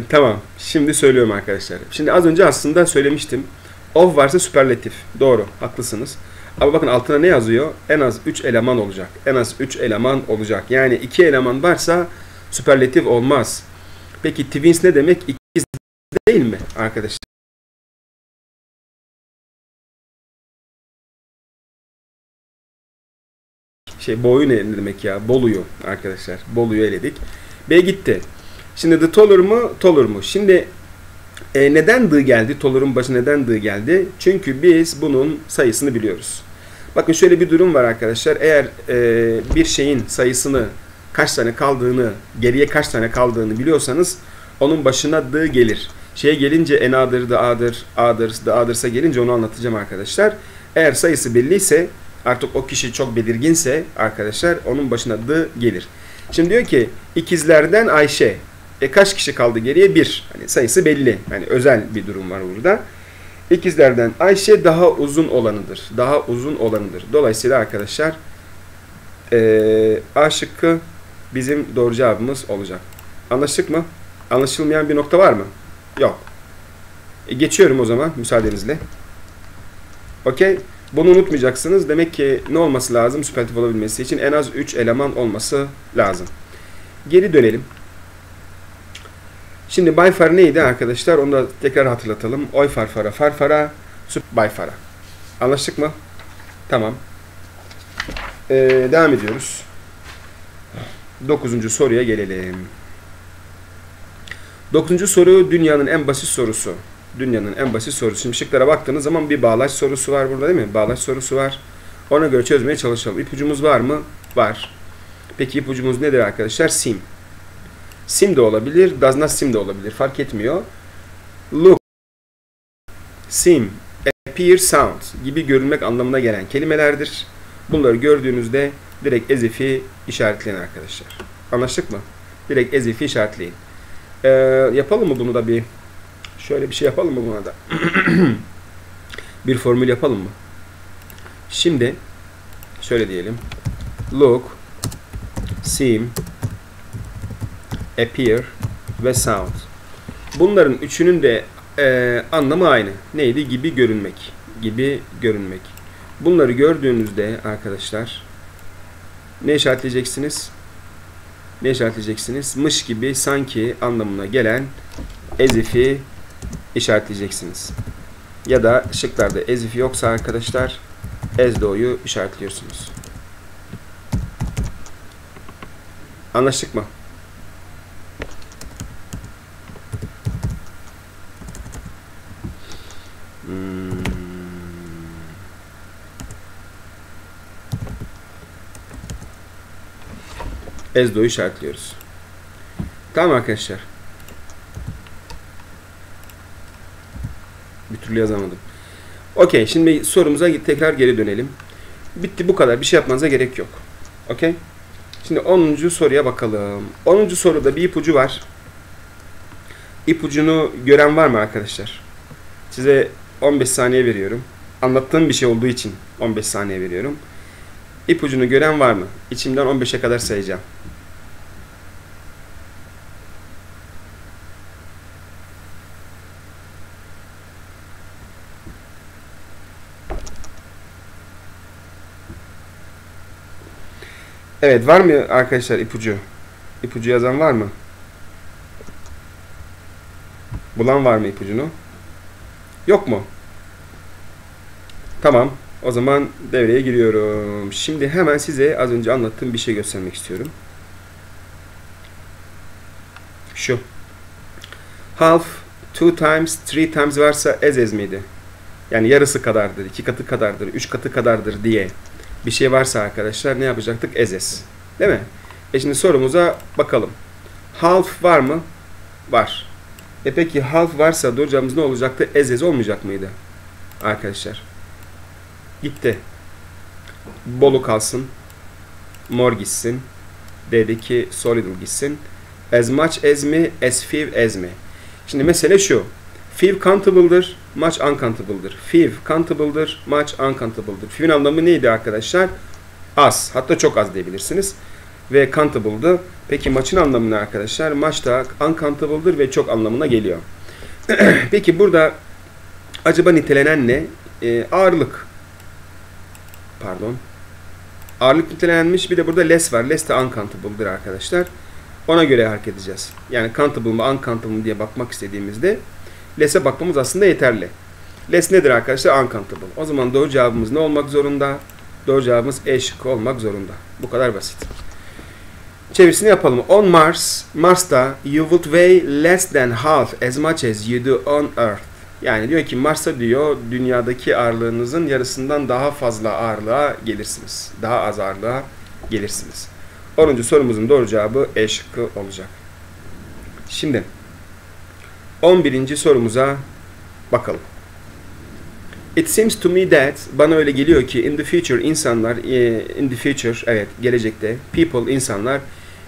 Tamam. Şimdi söylüyorum arkadaşlar. Şimdi az önce aslında söylemiştim. Of varsa süperlatif. Doğru. Haklısınız. Ama bakın altına ne yazıyor? En az 3 eleman olacak. En az 3 eleman olacak. Yani 2 eleman varsa süperlatif olmaz. Peki twins ne demek? İkiz değil mi arkadaşlar? Boyu ne demek ya? Bolu'yu arkadaşlar. Bolu'yu eledik. B gitti. Şimdi the taller mu? Taller mu? Şimdi neden the geldi? Taller'ın başı neden the geldi? Çünkü biz bunun sayısını biliyoruz. Bakın şöyle bir durum var arkadaşlar. Eğer bir şeyin sayısını kaç tane kaldığını, geriye kaç tane kaldığını biliyorsanız onun başına the gelir. Şeye gelince n'adır, tha'dır, a'dır, tha'dırsa gelince onu anlatacağım arkadaşlar. Eğer sayısı belliyse, artık o kişi çok belirginse arkadaşlar onun başına the gelir. Şimdi diyor ki ikizlerden Ayşe. Kaç kişi kaldı geriye? 1. Hani sayısı belli. Hani özel bir durum var burada. İkizlerden Ayşe daha uzun olanıdır. Daha uzun olanıdır. Dolayısıyla arkadaşlar A şıkkı bizim doğru cevabımız olacak. Anlaştık mı? Anlaşılmayan bir nokta var mı? Yok. Geçiyorum o zaman müsaadenizle. Okey. Bunu unutmayacaksınız. Demek ki ne olması lazım? Süperlatif olabilmesi için en az 3 eleman olması lazım. Geri dönelim. Şimdi by far neydi arkadaşlar? Onu da tekrar hatırlatalım. Oy farfara, farfara, by far'a. Anlaştık mı? Tamam. Devam ediyoruz. 9. soruya gelelim. 9. soru dünyanın en basit sorusu. Dünyanın en basit sorusu. Şimdi şıklara baktığınız zaman bir bağlaç sorusu var burada değil mi? Bağlaç sorusu var. Ona göre çözmeye çalışalım. İpucumuz var mı? Var. Peki ipucumuz nedir arkadaşlar? Sim. Sim de olabilir. Does not sim de olabilir. Fark etmiyor. Look, sim, appear, sound gibi görünmek anlamına gelen kelimelerdir. Bunları gördüğünüzde direkt as if'i işaretleyin arkadaşlar. Anlaştık mı? Direkt as if'i işaretleyin. Yapalım mı bunu da bir? Şöyle bir şey yapalım mı buna da? Bir formül yapalım mı? Şimdi şöyle diyelim. Look, seem, appear ve sound. Bunların üçünün de anlamı aynı. Neydi? Gibi görünmek. Gibi görünmek. Bunları gördüğünüzde arkadaşlar ne işaretleyeceksiniz? Ne işaretleyeceksiniz? Mış gibi, sanki anlamına gelen as if'i işaretleyeceksiniz. Ya da şıklarda as if yoksa arkadaşlar as though işaretliyorsunuz. Anlaştık mı? As though işaretliyoruz. Tamam arkadaşlar. Bir türlü yazamadım. Okey. Şimdi sorumuza tekrar geri dönelim. Bitti. Bu kadar. Bir şey yapmanıza gerek yok. Okey. Şimdi 10. soruya bakalım. 10. soruda bir ipucu var. İpucunu gören var mı arkadaşlar? Size 15 saniye veriyorum. Anlattığım bir şey olduğu için 15 saniye veriyorum. İpucunu gören var mı? İçimden 15'e kadar sayacağım. 10, 9, 8, 7, 6, 5, 4, 3, 2, 1, 0. Evet, var mı arkadaşlar ipucu? İpucu yazan var mı? Bulan var mı ipucunu? Yok mu? Tamam. O zaman devreye giriyorum. Şimdi hemen size az önce anlattığım bir şey göstermek istiyorum. Şu. Half, two times, three times varsa as miydi? Yani yarısı kadardır, iki katı kadardır, üç katı kadardır diye bir şey varsa arkadaşlar ne yapacaktık? As. Değil mi? Şimdi sorumuza bakalım. Half var mı? Var. Peki half varsa duracağımız ne olacaktı? As olmayacak mıydı? Arkadaşlar. Gitti. Bolu kalsın. Mor gitsin. D'deki solidal gitsin. As much as mi? As few as mi? Şimdi mesele şu. Few countable'dır. Much uncountable'dır. Few countable'dır. Much uncountable'dır. Few'in anlamı neydi arkadaşlar? Az. Hatta çok az diyebilirsiniz. Ve countable'dı. Peki much'ın anlamı ne arkadaşlar? Much da uncountable'dır ve çok anlamına geliyor. Peki burada acaba nitelenen ne? Ağırlık. Pardon. Ağırlık nitelenmiş. Bir de burada less var. Less de uncountable'dır arkadaşlar. Ona göre hareket edeceğiz. Yani countable mı uncountable mı diye bakmak istediğimizde less'e bakmamız aslında yeterli. Less nedir arkadaşlar? Uncountable. O zaman doğru cevabımız ne olmak zorunda? Doğru cevabımız E şıkkı olmak zorunda. Bu kadar basit. Çevirisini yapalım. On Mars, Mars'ta you would weigh less than half as much as you do on Earth. Yani diyor ki Mars'a diyor dünyadaki ağırlığınızın yarısından daha fazla ağırlığa gelirsiniz. Daha az ağırlığa gelirsiniz. 10. sorumuzun doğru cevabı E şıkkı olacak. Şimdi 11. sorumuza bakalım. It seems to me that, bana öyle geliyor ki in the future insanlar, evet gelecekte people insanlar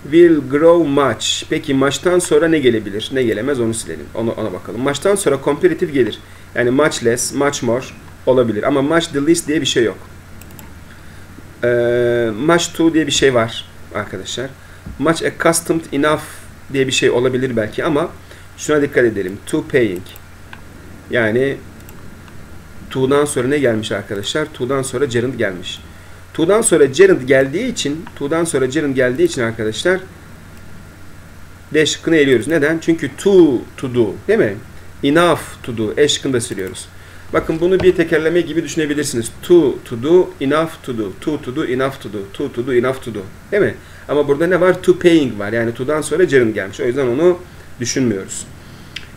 will grow much. Peki much'tan sonra ne gelebilir? Ne gelemez onu silelim. Ona bakalım. Much'tan sonra comparative gelir. Yani much less, much more olabilir. Ama much the least diye bir şey yok. Much too diye bir şey var arkadaşlar. Much accustomed enough diye bir şey olabilir belki ama şuna dikkat edelim. To paying. Yani to'dan sonra ne gelmiş arkadaşlar? To'dan sonra gerund gelmiş. To'dan sonra gerund geldiği için arkadaşlar D şıkkını eliyoruz. Neden? Çünkü to do değil mi? Enough to do. E şıkkını da siliyoruz. Bakın bunu bir tekerleme gibi düşünebilirsiniz. To do, enough to do. To do, enough to do. To do, enough to do. Değil mi? Ama burada ne var? To paying var. Yani to'dan sonra gerund gelmiş. O yüzden onu düşünmüyoruz.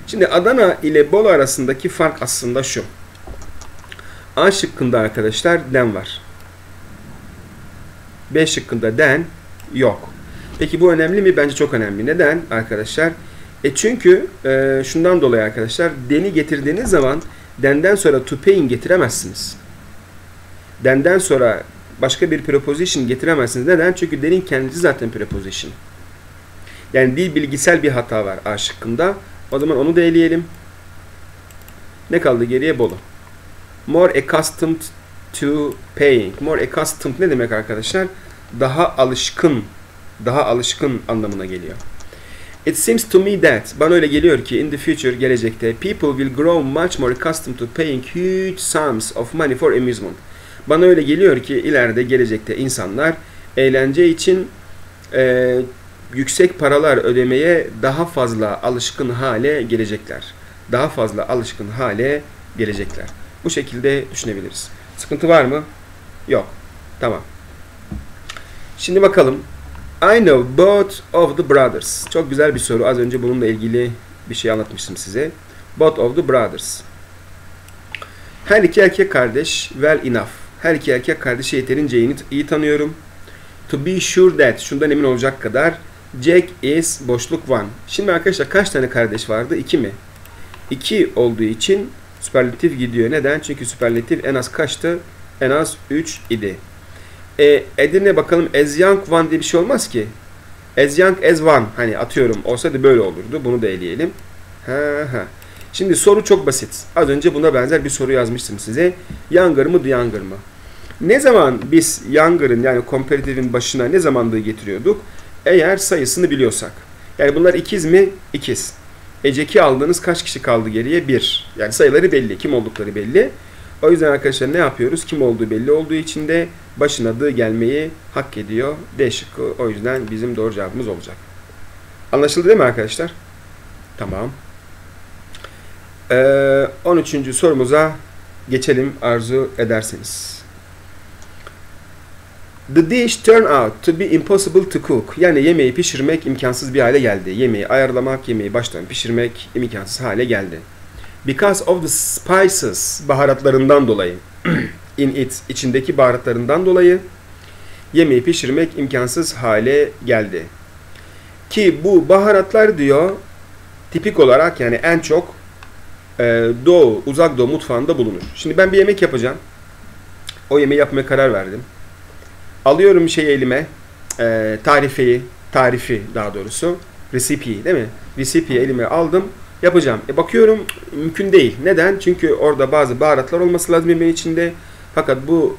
Şimdi Adana ile Bolu arasındaki fark aslında şu. A şıkkında arkadaşlar den var. B şıkkında den yok. Peki bu önemli mi? Bence çok önemli. Neden arkadaşlar? Çünkü şundan dolayı arkadaşlar den'i getirdiğiniz zaman den'den sonra to paying getiremezsiniz. Den'den sonra başka bir preposition getiremezsiniz. Neden? Çünkü den'in kendisi zaten preposition. Yani dil bilgisel bir hata var A şıkkında. O zaman onu da eleyelim. Ne kaldı geriye? Bolu. More accustomed to paying. More accustomed ne demek arkadaşlar? Daha alışkın. Daha alışkın anlamına geliyor. It seems to me that, bana öyle geliyor ki in the future, gelecekte people will grow much more accustomed to paying huge sums of money for amusement. Bana öyle geliyor ki ileride, gelecekte insanlar eğlence için yüksek paralar ödemeye daha fazla alışkın hale gelecekler. Daha fazla alışkın hale gelecekler. Bu şekilde düşünebiliriz. Sıkıntı var mı? Yok. Tamam. Şimdi bakalım. I know both of the brothers. Çok güzel bir soru. Az önce bununla ilgili bir şey anlatmıştım size. Both of the brothers. Her iki erkek kardeş well enough. Her iki erkek kardeşi yeterince iyi tanıyorum. To be sure that. Şundan emin olacak kadar. Jack is boşluk one. Şimdi arkadaşlar kaç tane kardeş vardı? 2 mi? 2 olduğu için süperlatif gidiyor. Neden? Çünkü süperlatif en az kaçtı? En az 3 idi. Edirne bakalım. As young one diye bir şey olmaz ki. As young as one. Hani atıyorum. Olsaydı böyle olurdu. Bunu da eleyelim. Şimdi soru çok basit. Az önce buna benzer bir soru yazmıştım size. Younger mı? The younger mı? Ne zaman biz younger'ın yani comparative'in başına ne zamandığı getiriyorduk? Eğer sayısını biliyorsak. Yani bunlar ikiz mi? İkiz. Eceki aldığınız kaç kişi kaldı geriye? 1. Yani sayıları belli. Kim oldukları belli. O yüzden arkadaşlar ne yapıyoruz? Kim olduğu belli olduğu için de başına dı gelmeyi hak ediyor. D şıkkı o yüzden bizim doğru cevabımız olacak. Anlaşıldı değil mi arkadaşlar? Tamam. 13. sorumuza geçelim arzu ederseniz. The dish turned out to be impossible to cook. Yani yemeği pişirmek imkansız bir hale geldi. Yemeği ayarlamak, yemeği baştan pişirmek imkansız hale geldi. Because of the spices, baharatlarından dolayı. In it, içindeki baharatlarından dolayı yemeği pişirmek imkansız hale geldi. Ki bu baharatlar diyor tipik olarak yani en çok Doğu, Uzak Doğu mutfağında bulunur. Şimdi ben bir yemek yapacağım. O yemeği yapmaya karar verdim. Alıyorum elime tarifi daha doğrusu recipe'yi değil mi? Recipe'yi elime aldım. Yapacağım. Bakıyorum mümkün değil. Neden? Çünkü orada bazı baharatlar olması lazım yemeğin içinde. Fakat bu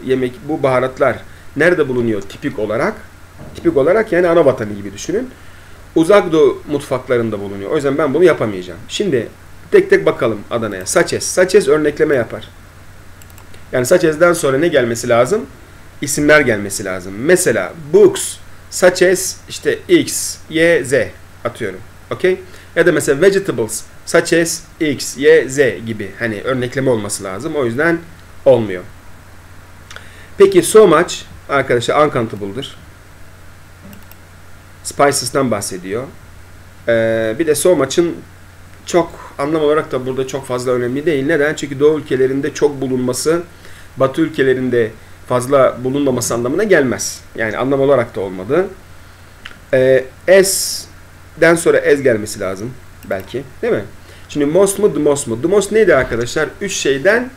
baharatlar nerede bulunuyor tipik olarak? Tipik olarak yani ana vatanı gibi düşünün. Uzak Doğu mutfaklarında bulunuyor. O yüzden ben bunu yapamayacağım. Şimdi tek tek bakalım Adana'ya. Saçez. Saçez örnekleme yapar. Yani Saçez'den sonra ne gelmesi lazım? İsimler gelmesi lazım. Mesela books, Saçez, işte X, Y, Z atıyorum. Okay? Ya da mesela vegetables, such as X, Y, Z gibi hani örnekleme olması lazım. O yüzden olmuyor. Peki so much arkadaşlar uncountable'dır. Spices'dan bahsediyor. Bir de so much'ın çok anlam olarak da burada çok fazla önemli değil. Neden? Çünkü Doğu ülkelerinde çok bulunması, Batı ülkelerinde fazla bulunmaması anlamına gelmez. Yani anlam olarak da olmadı. Den sonra ez gelmesi lazım belki. Değil mi? Şimdi most mu, the most mu? The most neydi arkadaşlar? 3 şeyden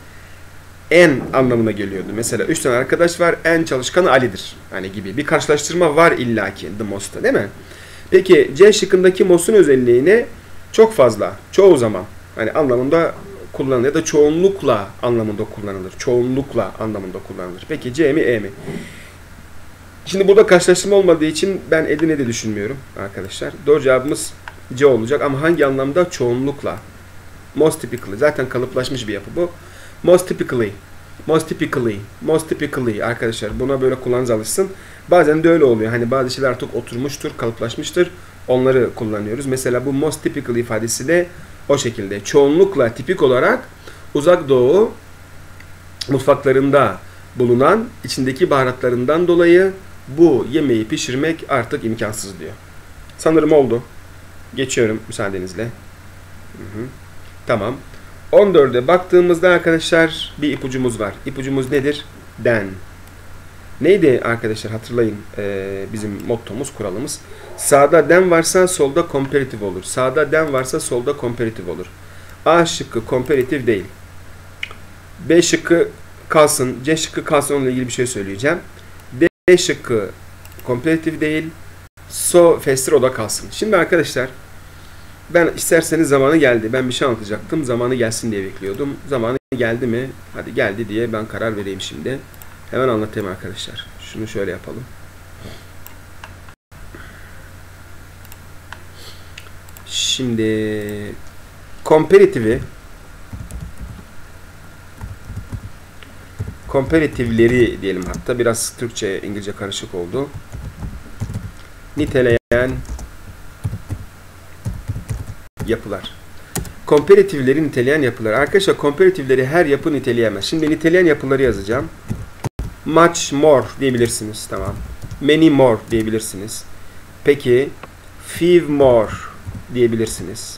en anlamına geliyordu. Mesela 3 tane arkadaş var. En çalışkan Ali'dir. Hani gibi. Bir karşılaştırma var illaki the most'ta değil mi? Peki C şıkkındaki most'un özelliğini çok fazla, çoğu zaman hani anlamında kullanılır ya da çoğunlukla anlamında kullanılır. Çoğunlukla anlamında kullanılır. Peki C mi, E mi? Şimdi burada karşılaştırma olmadığı için ben Edirne'de düşünmüyorum arkadaşlar. Doğru cevabımız C olacak ama hangi anlamda? Çoğunlukla. Most typically. Zaten kalıplaşmış bir yapı bu. Most typically. Most typically. Most typically. Arkadaşlar buna böyle kulağınız alışsın. Bazen de öyle oluyor. Hani bazı şeyler artık oturmuştur, kalıplaşmıştır. Onları kullanıyoruz. Mesela bu most typically ifadesi de o şekilde. Çoğunlukla tipik olarak Uzak Doğu mutfaklarında bulunan içindeki baharatlarından dolayı bu yemeği pişirmek artık imkansız diyor. Sanırım oldu. Geçiyorum müsaadenizle. Tamam. 14'e baktığımızda arkadaşlar bir ipucumuz var. İpucumuz nedir? Den. Neydi arkadaşlar hatırlayın bizim mottomuz, kuralımız. Sağda den varsa solda komparatif olur. Sağda den varsa solda komparatif olur. A şıkkı komparatif değil. B şıkkı kalsın. C şıkkı kalsın, onunla ilgili bir şey söyleyeceğim. D şıkkı komparatif değil. So faster o da kalsın. Şimdi arkadaşlar ben isterseniz zamanı geldi. Ben bir şey anlatacaktım. Zamanı gelsin diye bekliyordum. Zamanı geldi mi? Hadi geldi diye ben karar vereyim şimdi. Hemen anlatayım arkadaşlar. Şunu şöyle yapalım. Şimdi komparatifleri diyelim hatta. Biraz Türkçe, İngilizce karışık oldu. Niteleyen yapılar. Komparatifleri niteleyen yapılar. Arkadaşlar komparatifleri her yapı niteleyemez. Şimdi niteleyen yapıları yazacağım. Much more diyebilirsiniz. Tamam. Many more diyebilirsiniz. Peki few more diyebilirsiniz.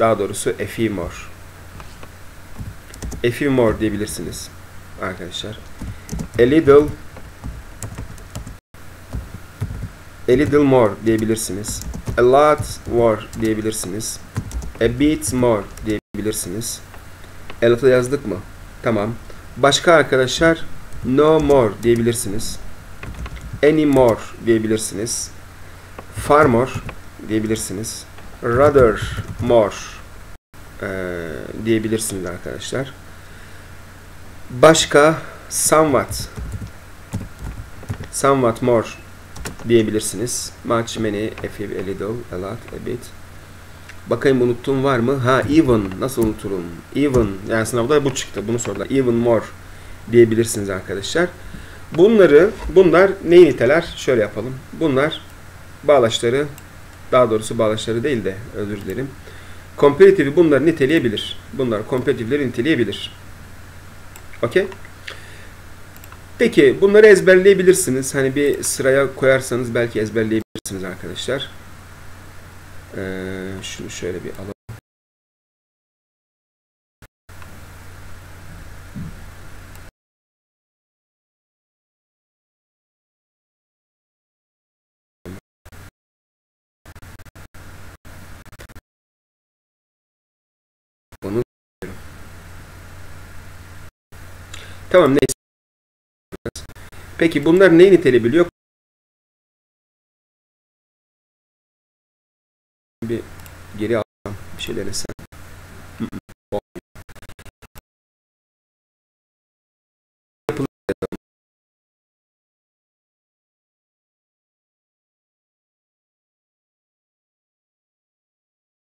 Daha doğrusu a few more. A few more diyebilirsiniz. Arkadaşlar a little more diyebilirsiniz, a lot more diyebilirsiniz, a bit more diyebilirsiniz. A lot'u yazdık mı? Tamam. Başka arkadaşlar no more diyebilirsiniz, any more diyebilirsiniz, far more diyebilirsiniz, rather more diyebilirsiniz arkadaşlar. Başka somewhat more diyebilirsiniz. Much, many, a few, a little, a lot, a bit. Bakayım unuttuğum var mı? Ha, even. Nasıl unuturum? Even. Yani sınavda bu çıktı. Bunu sordular. Even more diyebilirsiniz arkadaşlar. Bunlar neyi niteler? Şöyle yapalım. Bunlar bağlaçları, daha doğrusu bağlaçları değil de özür dilerim. Komperatifi bunları niteleyebilir. Bunlar komperatifleri niteleyebilir. Okey? Peki bunları ezberleyebilirsiniz. Hani bir sıraya koyarsanız belki ezberleyebilirsiniz arkadaşlar. Şunu şöyle bir alalım. Tamam, neyse. Peki bunlar neyi nitelebiliyor? Bir geri alalım bir şeyleri sen.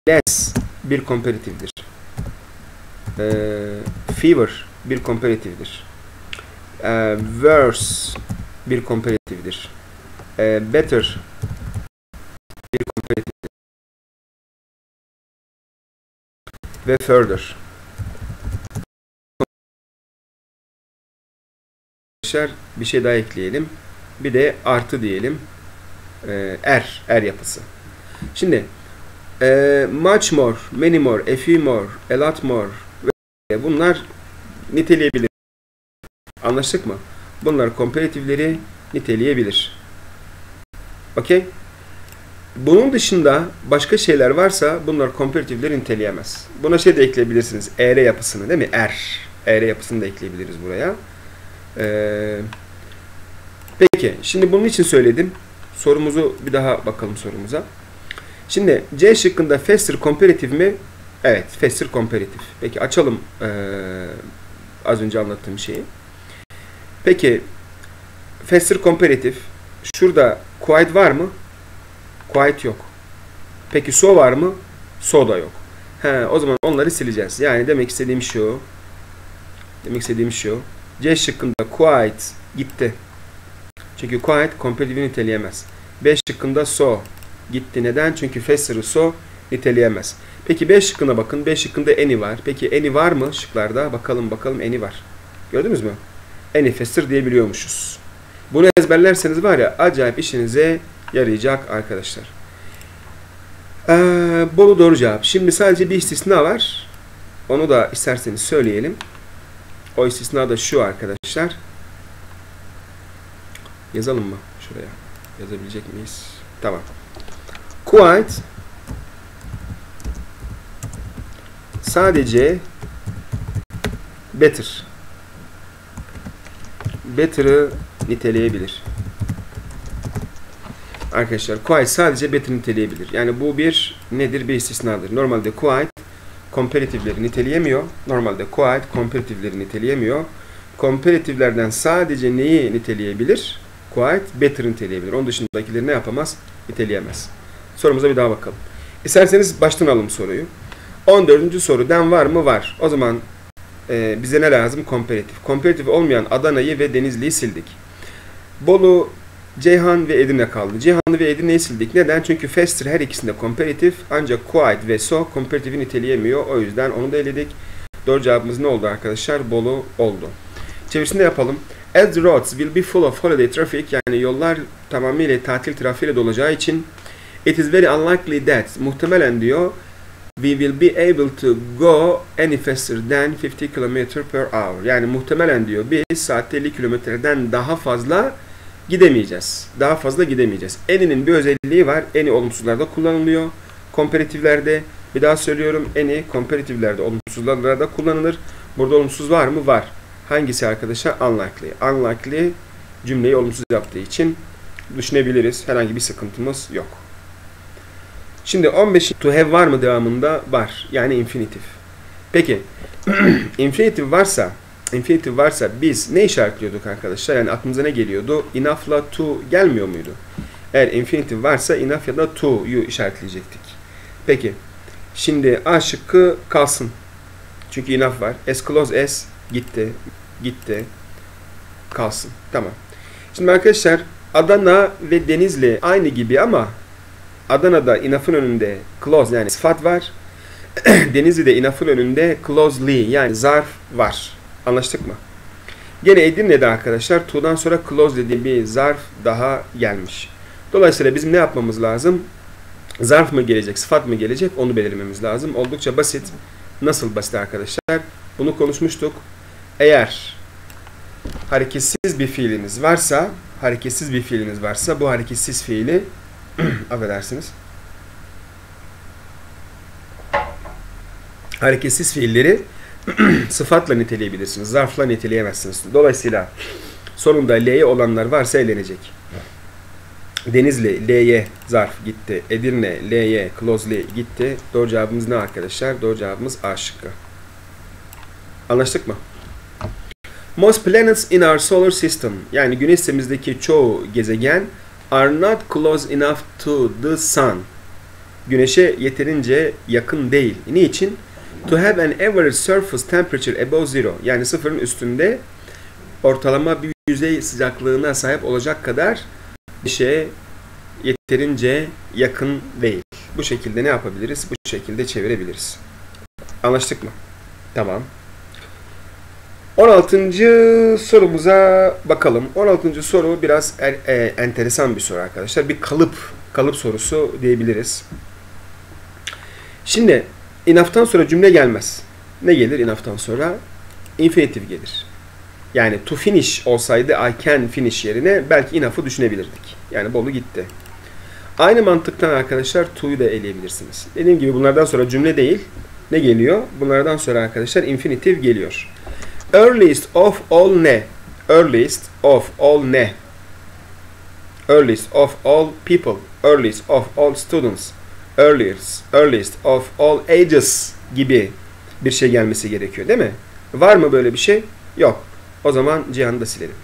Less bir komparatiftir. Fever bir komparatiftir. Worse bir komparatifdir. Better bir komparatifdir. Ve further. Bir şey daha ekleyelim. Bir de artı diyelim. Er yapısı. Şimdi much more, many more, a few more, a lot more. Bunlar niteleyebilir. Anlaştık mı? Bunlar komparatifleri niteleyebilir. Okey? Bunun dışında başka şeyler varsa bunlar komparatifleri niteleyemez. Buna şey de ekleyebilirsiniz. Er yapısını, değil mi? Er yapısını da ekleyebiliriz buraya. Peki. Şimdi bunun için söyledim. Sorumuzu bir daha bakalım sorumuza. Şimdi C şıkkında faster komparatif mi? Evet. Faster komparatif. Peki açalım az önce anlattığım şeyi. Peki, faster komparatif. Şurada quiet var mı? Quiet yok. Peki so var mı? So da yok. He, o zaman onları sileceğiz. Yani demek istediğim şu. C şıkkında quiet gitti. Çünkü quiet komparatifi niteleyemez. B şıkkında so gitti. Neden? Çünkü faster'ı so niteleyemez. Peki B şıkkına bakın. B şıkkında any var. Peki any var mı şıklarda? Bakalım any var. Gördünüz mü? Any faster diyebiliyormuşuz. Bunu ezberlerseniz var ya acayip işinize yarayacak arkadaşlar. Bolu doğru cevap. Şimdi sadece bir istisna var. Onu da isterseniz söyleyelim. O istisna da şu arkadaşlar. Yazalım mı? Şuraya. Yazabilecek miyiz? Tamam. Quite sadece better'ı niteleyebilir. Arkadaşlar quite sadece better niteleyebilir. Yani bu bir istisnadır. Normalde quite komparatifleri niteleyemiyor. Komparatiflerden sadece neyi niteleyebilir? Quite better niteleyebilir. Onun dışındakileri ne yapamaz? Niteleyemez. Sorumuza bir daha bakalım. İsterseniz baştan alalım soruyu. 14. soru den var mı? Var. O zaman bize ne lazım? Komparatif. Komparatif olmayan Adana'yı ve Denizli'yi sildik. Bolu, Ceyhan ve Edirne kaldı. Ceyhan'ı ve Edirne'yi sildik. Neden? Çünkü faster her ikisinde komparatif. Ancak quite ve so komparatifi niteleyemiyor. O yüzden onu da eledik. Doğru cevabımız ne oldu arkadaşlar? Bolu oldu. Çevirisini de yapalım. As the roads will be full of holiday traffic. Yani yollar tamamıyla tatil trafiğiyle dolacağı için it is very unlikely that muhtemelen diyor we will be able to go any faster than 50 km/h. Yani muhtemelen diyor biz saatte 50 kilometreden daha fazla gidemeyeceğiz. Any'nin bir özelliği var. Any olumsuzlarda kullanılıyor. Komparatiflerde bir daha söylüyorum. Any komparatiflerde olumsuzlarda kullanılır. Burada olumsuz var mı? Var. Hangisi arkadaşlar? Unlikely. Unlikely cümleyi olumsuz yaptığı için düşünebiliriz. Herhangi bir sıkıntımız yok. Şimdi 15. to have var mı devamında? Var. Yani infinitif. Peki. infinitif varsa biz ne işaretliyorduk arkadaşlar? Yani aklımıza ne geliyordu? Enough'la to gelmiyor muydu? Eğer infinitif varsa enough ya da to'yu işaretleyecektik. Peki. Şimdi A şıkkı kalsın. Çünkü enough var. As close as gitti. Kalsın. Tamam. Şimdi arkadaşlar Adana ve Denizli aynı gibi ama Adana'da inafın önünde clause yani sıfat var. Denizli'de inafın önünde clausely yani zarf var. Anlaştık mı? Gene Edirne'de arkadaşlar to'dan sonra clause dediği bir zarf daha gelmiş. Dolayısıyla bizim ne yapmamız lazım? Zarf mı gelecek, sıfat mı gelecek onu belirlememiz lazım. Oldukça basit. Nasıl basit arkadaşlar? Bunu konuşmuştuk. Eğer hareketsiz bir fiiliniz varsa, bu hareketsiz fiili affedersiniz. Hareketsiz fiilleri sıfatla niteleyebilirsiniz. Zarfla niteleyemezsiniz. Dolayısıyla sonunda L'ye olanlar varsa elenecek. Denizli L'ye zarf gitti. Edirne L'ye clausely gitti. Doğru cevabımız ne arkadaşlar? Doğru cevabımız A şıkkı. Anlaştık mı? Most planets in our solar system yani güneş sistemimizdeki çoğu gezegen are not close enough to the sun. Güneşe yeterince yakın değil. Niçin? To have an average surface temperature above zero yani sıfırın üstünde ortalama bir yüzey sıcaklığına sahip olacak kadar güneşe yeterince yakın değil. Bu şekilde ne yapabiliriz? Bu şekilde çevirebiliriz. Anlaştık mı? Tamam. 16. sorumuza bakalım. 16. soru biraz enteresan bir soru arkadaşlar. Bir kalıp sorusu diyebiliriz. Şimdi enough'tan sonra cümle gelmez. Ne gelir enough'tan sonra? Infinitive gelir. Yani to finish olsaydı I can finish yerine belki enough'u düşünebilirdik. Yani bolu gitti. Aynı mantıktan arkadaşlar to'yu da eleyebilirsiniz. Dediğim gibi bunlardan sonra cümle değil. Ne geliyor? Bunlardan sonra arkadaşlar infinitive geliyor. Earliest of all ne? Earliest of all ne? Earliest of all people. Earliest of all students. Earliest of all ages gibi bir şey gelmesi gerekiyor değil mi? Var mı böyle bir şey? Yok. O zaman Cihan'ı da silelim.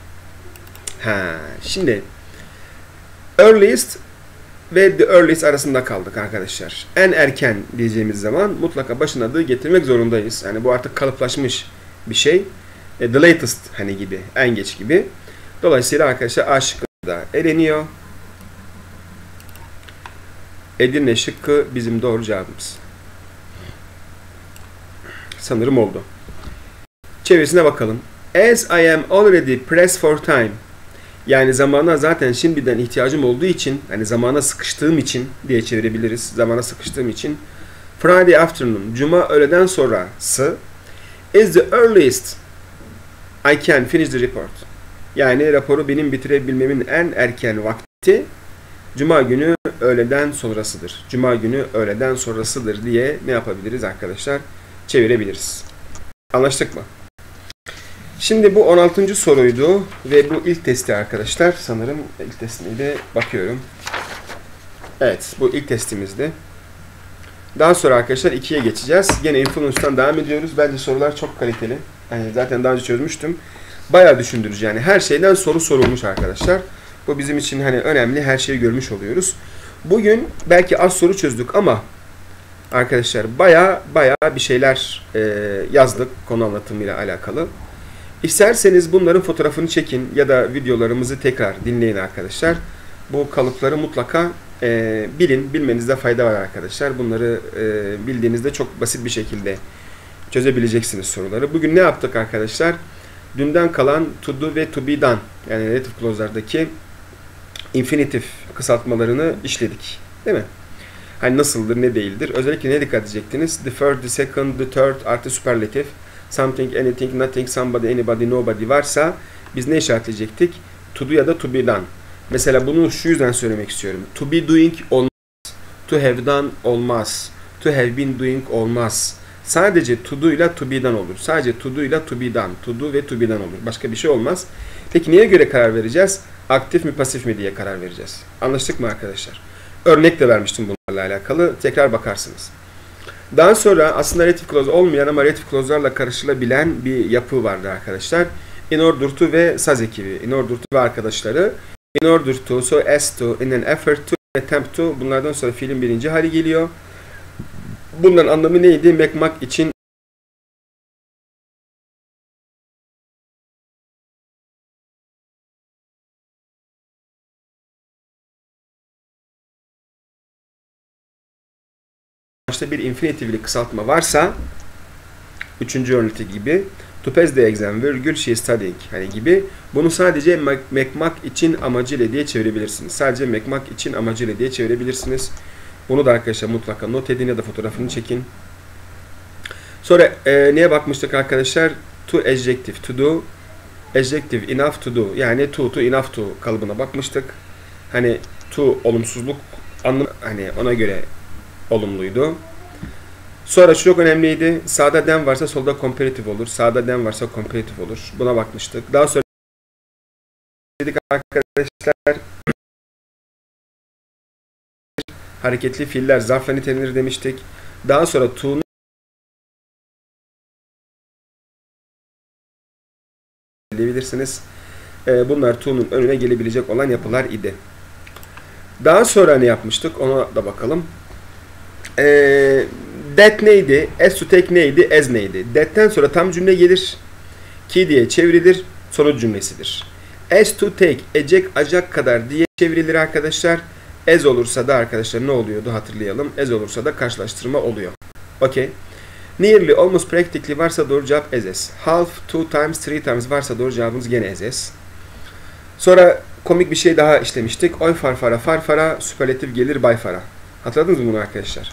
Şimdi earliest ve the earliest arasında kaldık arkadaşlar. En erken diyeceğimiz zaman mutlaka başına the getirmek zorundayız. Yani bu artık kalıplaşmış bir şey. The latest hani gibi. En geç gibi. Dolayısıyla arkadaşlar A şıkkı da eleniyor. Edirne şıkkı bizim doğru cevabımız. Sanırım oldu. Çevirisine bakalım. As I am already pressed for time. Yani zamana zaten şimdiden ihtiyacım olduğu için, hani zamana sıkıştığım için diye çevirebiliriz. Zamana sıkıştığım için. Friday afternoon, cuma öğleden sonrası is the earliest I can finish the report. Yani raporu benim bitirebilmemin en erken vakti cuma günü öğleden sonrasıdır. Cuma günü öğleden sonrasıdır diye ne yapabiliriz arkadaşlar? Çevirebiliriz. Anlaştık mı? Şimdi bu 16. soruydu ve bu ilk testi arkadaşlar. Sanırım ilk testine bakıyorum. Evet, bu ilk testimizdi. Daha sonra arkadaşlar 2'ye geçeceğiz. Gene Influence'dan devam ediyoruz. Bence sorular çok kaliteli. Yani zaten daha önce çözmüştüm. Bayağı düşündürücü yani. Her şeyden soru sorulmuş arkadaşlar. Bu bizim için hani önemli. Her şeyi görmüş oluyoruz. Bugün belki az soru çözdük ama arkadaşlar bayağı bir şeyler yazdık konu anlatımıyla alakalı. İsterseniz bunların fotoğrafını çekin ya da videolarımızı tekrar dinleyin arkadaşlar. Bu kalıpları mutlaka bilmenizde fayda var arkadaşlar. Bunları bildiğinizde çok basit bir şekilde çözebileceksiniz soruları. Bugün ne yaptık arkadaşlar? Dünden kalan to do ve to be done yani relative clause'lardaki infinitive kısaltmalarını işledik. Değil mi? Hani nasıldır, ne değildir? Özellikle ne dikkat edecektiniz? The first, the second, the third artı superlative. Something, anything, nothing, somebody, anybody, nobody varsa biz ne işaretleyecektik? To do ya da to be done. Mesela bunu şu yüzden söylemek istiyorum. To be doing olmaz. To have done olmaz. To have been doing olmaz. Sadece to do ile to be'den olur. Sadece to do ile to be done. To do ve to be'den olur. Başka bir şey olmaz. Peki neye göre karar vereceğiz? Aktif mi pasif mi diye karar vereceğiz. Anlaştık mı arkadaşlar? Örnek de vermiştim bunlarla alakalı. Tekrar bakarsınız. Daha sonra aslında relative clause olmayan ama relative clause'larla karışılabilen bir yapı vardı arkadaşlar. In order to ve saz ekibi. In order to ve arkadaşları. In order to, so as to, in an effort to, attempt to. Bunlardan sonra fiilin birinci hali geliyor. Bunların anlamı neydi? Bakmak için başta bir infinitifli kısaltma varsa, üçüncü örnekteki gibi to pass the exam, virgül she studying hani gibi, bunu sadece mekmak için amacıyla diye çevirebilirsiniz. Sadece mekmak için amacıyla diye çevirebilirsiniz. Bunu da arkadaşlar mutlaka not edin ya da fotoğrafını çekin. Sonra neye bakmıştık arkadaşlar? To adjective to do, adjective enough to do, yani to enough to kalıbına bakmıştık. Hani to olumsuzluk anlamı, hani ona göre olumluydu. Sonra şu çok önemliydi. Sağda then varsa solda comparative olur. Sağda then varsa comparative olur. Buna bakmıştık. Daha sonra dedik arkadaşlar hareketli fiiller zarfla nitelenir demiştik. Daha sonra to'nun diyebilirsiniz. Bunlar to'nun önüne gelebilecek olan yapılar idi. Daha sonra ne yapmıştık? Ona da bakalım. That neydi? As to take neydi? As neydi? That'ten sonra tam cümle gelir. Ki diye çevrilir. Sonuç cümlesidir. As to take, acak kadar diye çevrilir arkadaşlar. As olursa da arkadaşlar ne oluyordu hatırlayalım. As olursa da karşılaştırma oluyor. Okay. Nearly, almost, practically varsa doğru cevap as. Half, two times, three times varsa doğru cevabımız gene as. Sonra komik bir şey daha işlemiştik. Oy farfara, farfara, süperlatif gelir bayfara. Hatırladınız mı bunu arkadaşlar?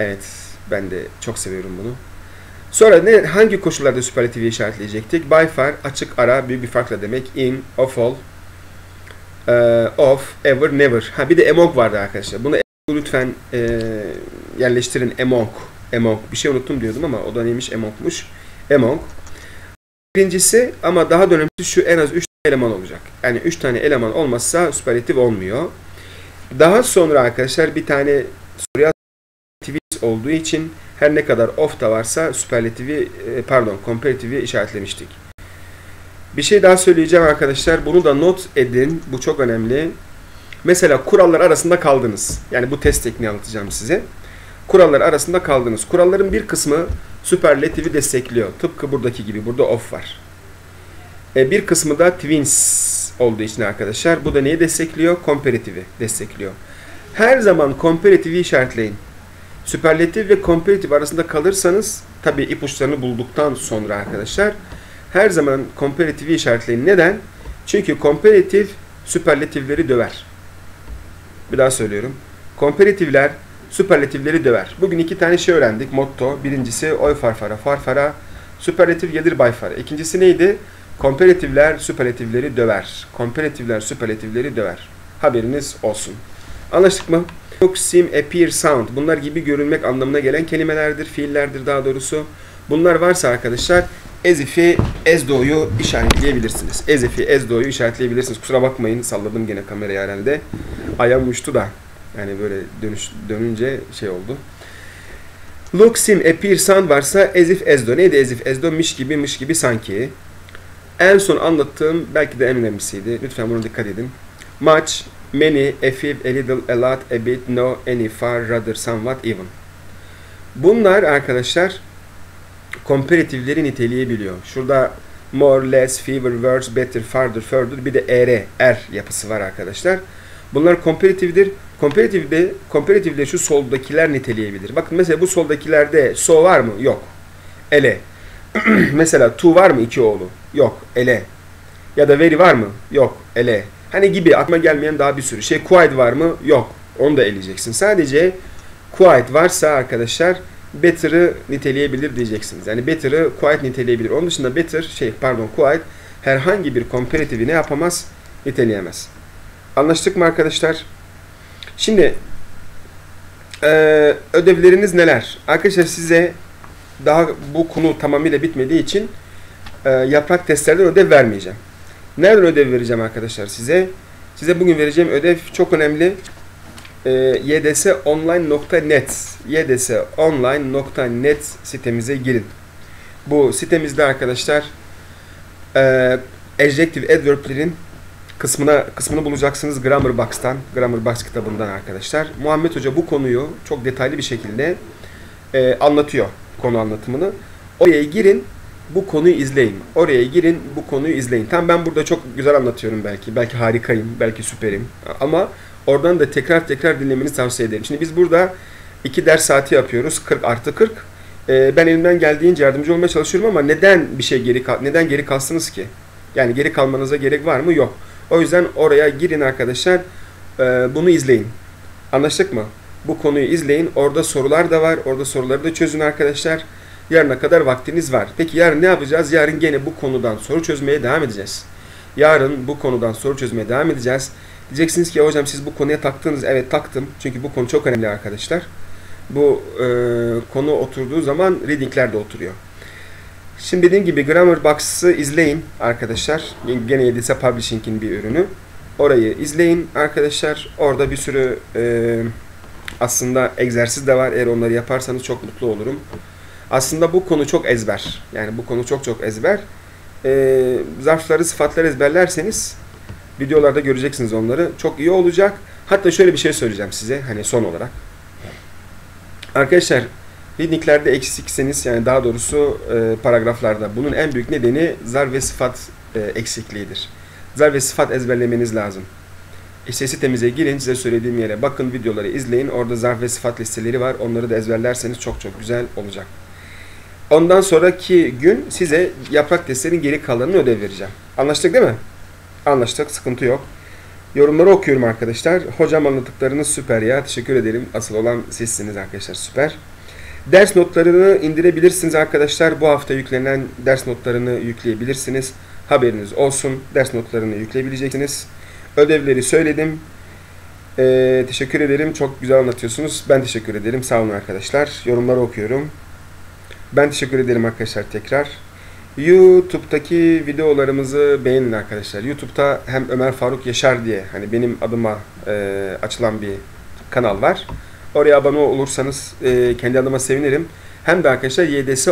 Evet. Ben de çok seviyorum bunu. Sonra hangi koşullarda süperlatifi işaretleyecektik? By far, açık ara, büyük bir farkla demek. In, of all, of, ever, never. Ha bir de among vardı arkadaşlar. Bunu lütfen yerleştirin. Among. Among. Bir şey unuttum diyordum ama o da neymiş? Among'muş. Among. Birincisi ama daha da önemlisi şu, en az 3 tane eleman olacak. Yani 3 tane eleman olmazsa süperlatif olmuyor. Daha sonra arkadaşlar bir tane soruya olduğu için her ne kadar of da varsa süperlatifi, pardon, komparatifi işaretlemiştik. Bir şey daha söyleyeceğim arkadaşlar. Bunu da not edin. Bu çok önemli. Mesela kurallar arasında kaldınız. Yani bu test tekniği anlatacağım size. Kurallar arasında kaldınız. Kuralların bir kısmı süperlatifi destekliyor. Tıpkı buradaki gibi. Burada of var. Bir kısmı da twins olduğu için arkadaşlar. Bu da neyi destekliyor? Komparatifi destekliyor. Her zaman komparatifi işaretleyin. Süperlatif ve komparatif arasında kalırsanız, tabi ipuçlarını bulduktan sonra arkadaşlar, her zaman komparatifi işaretleyin. Neden? Çünkü komparatif süperlatifleri döver. Bir daha söylüyorum. Komparatifler süperlatifleri döver. Bugün iki tane şey öğrendik. Motto. Birincisi oy farfara, farfara. Süperlatif gelir bayfara. İkincisi neydi? Komparatifler süperlatifleri döver. Komparatifler süperlatifleri döver. Haberiniz olsun. Anlaştık mı? Look, seem, appear, sound. Bunlar gibi görünmek anlamına gelen kelimelerdir, fiillerdir daha doğrusu. Bunlar varsa arkadaşlar as if'i, as thought'u işaretleyebilirsiniz. As if'i, as thought'u işaretleyebilirsiniz. Kusura bakmayın, salladım gene kamerayı herhalde. Ayağım uçtu da. Yani böyle dönünce şey oldu. Look, seem, appear, sound varsa as if, as though. Neydi as if, as though? Miş gibi, sanki. En son anlattığım belki de en önemlisiydi. Lütfen buna dikkat edin. Much. Many, a few, a little, a lot, a bit, no, any, far, rather, somewhat, even. Bunlar arkadaşlar komparatifleri niteleyebiliyor. Şurada more, less, fewer, worse, better, farther, further bir de er yapısı var arkadaşlar. Bunlar komparatifdir. Komparatifde şu soldakiler niteleyebilir. Bakın mesela bu soldakilerde so var mı? Yok. Ele. Mesela to var mı? İki oğlu. Yok. Ele. Ya da very var mı? Yok. Ele. Hani gibi aklıma gelmeyen daha bir sürü şey. Quiet var mı? Yok. Onu da eleyeceksin. Sadece quiet varsa arkadaşlar better'ı niteleyebilir diyeceksiniz. Yani better'ı quiet niteleyebilir. Onun dışında quiet herhangi bir komparatifi ne yapamaz? Niteleyemez. Anlaştık mı arkadaşlar? Şimdi ödevleriniz neler? Arkadaşlar size daha bu konu tamamıyla bitmediği için yaprak testlerden ödev vermeyeceğim. Nereden ödev vereceğim arkadaşlar size? Size bugün vereceğim ödev çok önemli. YDS online.net. YDS online.net sitemize girin. Bu sitemizde arkadaşlar Adjective Adverbs'lerin kısmını bulacaksınız Grammar Box'tan, Grammar Box kitabından arkadaşlar. Muhammed Hoca bu konuyu çok detaylı bir şekilde anlatıyor, konu anlatımını. Oraya girin. Bu konuyu izleyin. Oraya girin, bu konuyu izleyin. Tam ben burada çok güzel anlatıyorum belki. Belki harikayım, belki süperim. Ama oradan da tekrar dinlemenizi tavsiye ederim. Şimdi biz burada 2 ders saati yapıyoruz. 40+40. Ben elimden geldiğince yardımcı olmaya çalışıyorum ama neden geri kalsınız ki? Yani geri kalmanıza gerek var mı? Yok. O yüzden oraya girin arkadaşlar. Bunu izleyin. Anlaştık mı? Bu konuyu izleyin. Orada sorular da var. Orada soruları da çözün arkadaşlar. Yarına kadar vaktiniz var. Peki yarın ne yapacağız? Yarın gene bu konudan soru çözmeye devam edeceğiz. Diyeceksiniz ki hocam siz bu konuya taktınız. Evet, taktım. Çünkü bu konu çok önemli arkadaşlar. Bu konu oturduğu zaman reading'ler de oturuyor. Şimdi dediğim gibi Grammar Box'ı izleyin arkadaşlar. Gene YDS Publishing'in bir ürünü. Orayı izleyin arkadaşlar. Orada bir sürü aslında egzersiz de var. Eğer onları yaparsanız çok mutlu olurum. Aslında bu konu çok ezber. Yani bu konu çok ezber. Zarfları, sıfatları ezberlerseniz videolarda göreceksiniz onları. Çok iyi olacak. Hatta şöyle bir şey söyleyeceğim size. Hani son olarak. Arkadaşlar readinglerde eksikseniz, yani daha doğrusu paragraflarda, bunun en büyük nedeni zarf ve sıfat eksikliğidir. Zarf ve sıfat ezberlemeniz lazım. İşte sitemize girin, size söylediğim yere bakın, videoları izleyin. Orada zarf ve sıfat listeleri var. Onları da ezberlerseniz çok çok güzel olacak. Ondan sonraki gün size yaprak testlerin geri kalanını ödev vereceğim. Anlaştık değil mi? Anlaştık. Sıkıntı yok. Yorumları okuyorum arkadaşlar. Hocam anlattıklarınız süper ya. Teşekkür ederim. Asıl olan sizsiniz arkadaşlar. Süper. Ders notlarını indirebilirsiniz arkadaşlar. Bu hafta yüklenen ders notlarını yükleyebilirsiniz. Haberiniz olsun. Ders notlarını yükleyebileceksiniz. Ödevleri söyledim. Teşekkür ederim. Çok güzel anlatıyorsunuz. Ben teşekkür ederim. Sağ olun arkadaşlar. Yorumları okuyorum. Ben teşekkür ederim arkadaşlar tekrar. YouTube'daki videolarımızı beğenin arkadaşlar. YouTube'da hem Ömer Faruk Yaşar diye hani benim adıma açılan bir kanal var. Oraya abone olursanız kendi adıma sevinirim. Hem de arkadaşlar YDS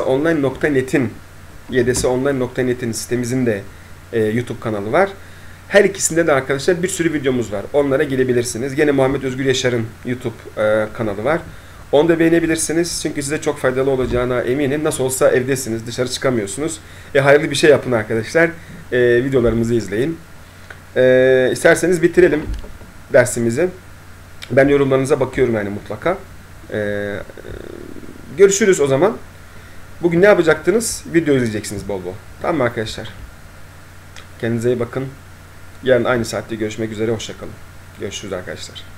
online.net'in sitemizin de YouTube kanalı var. Her ikisinde de arkadaşlar bir sürü videomuz var. Onlara girebilirsiniz. Gene Muhammed Özgür Yaşar'ın YouTube kanalı var. Onu da beğenebilirsiniz. Çünkü size çok faydalı olacağına eminim. Nasıl olsa evdesiniz. Dışarı çıkamıyorsunuz. Hayırlı bir şey yapın arkadaşlar. Videolarımızı izleyin. İsterseniz bitirelim dersimizi. Ben yorumlarınıza bakıyorum yani mutlaka. Görüşürüz o zaman. Bugün ne yapacaktınız? Video izleyeceksiniz bol bol. Tamam mı arkadaşlar? Kendinize iyi bakın. Yarın aynı saatte görüşmek üzere. Hoşça kalın. Görüşürüz arkadaşlar.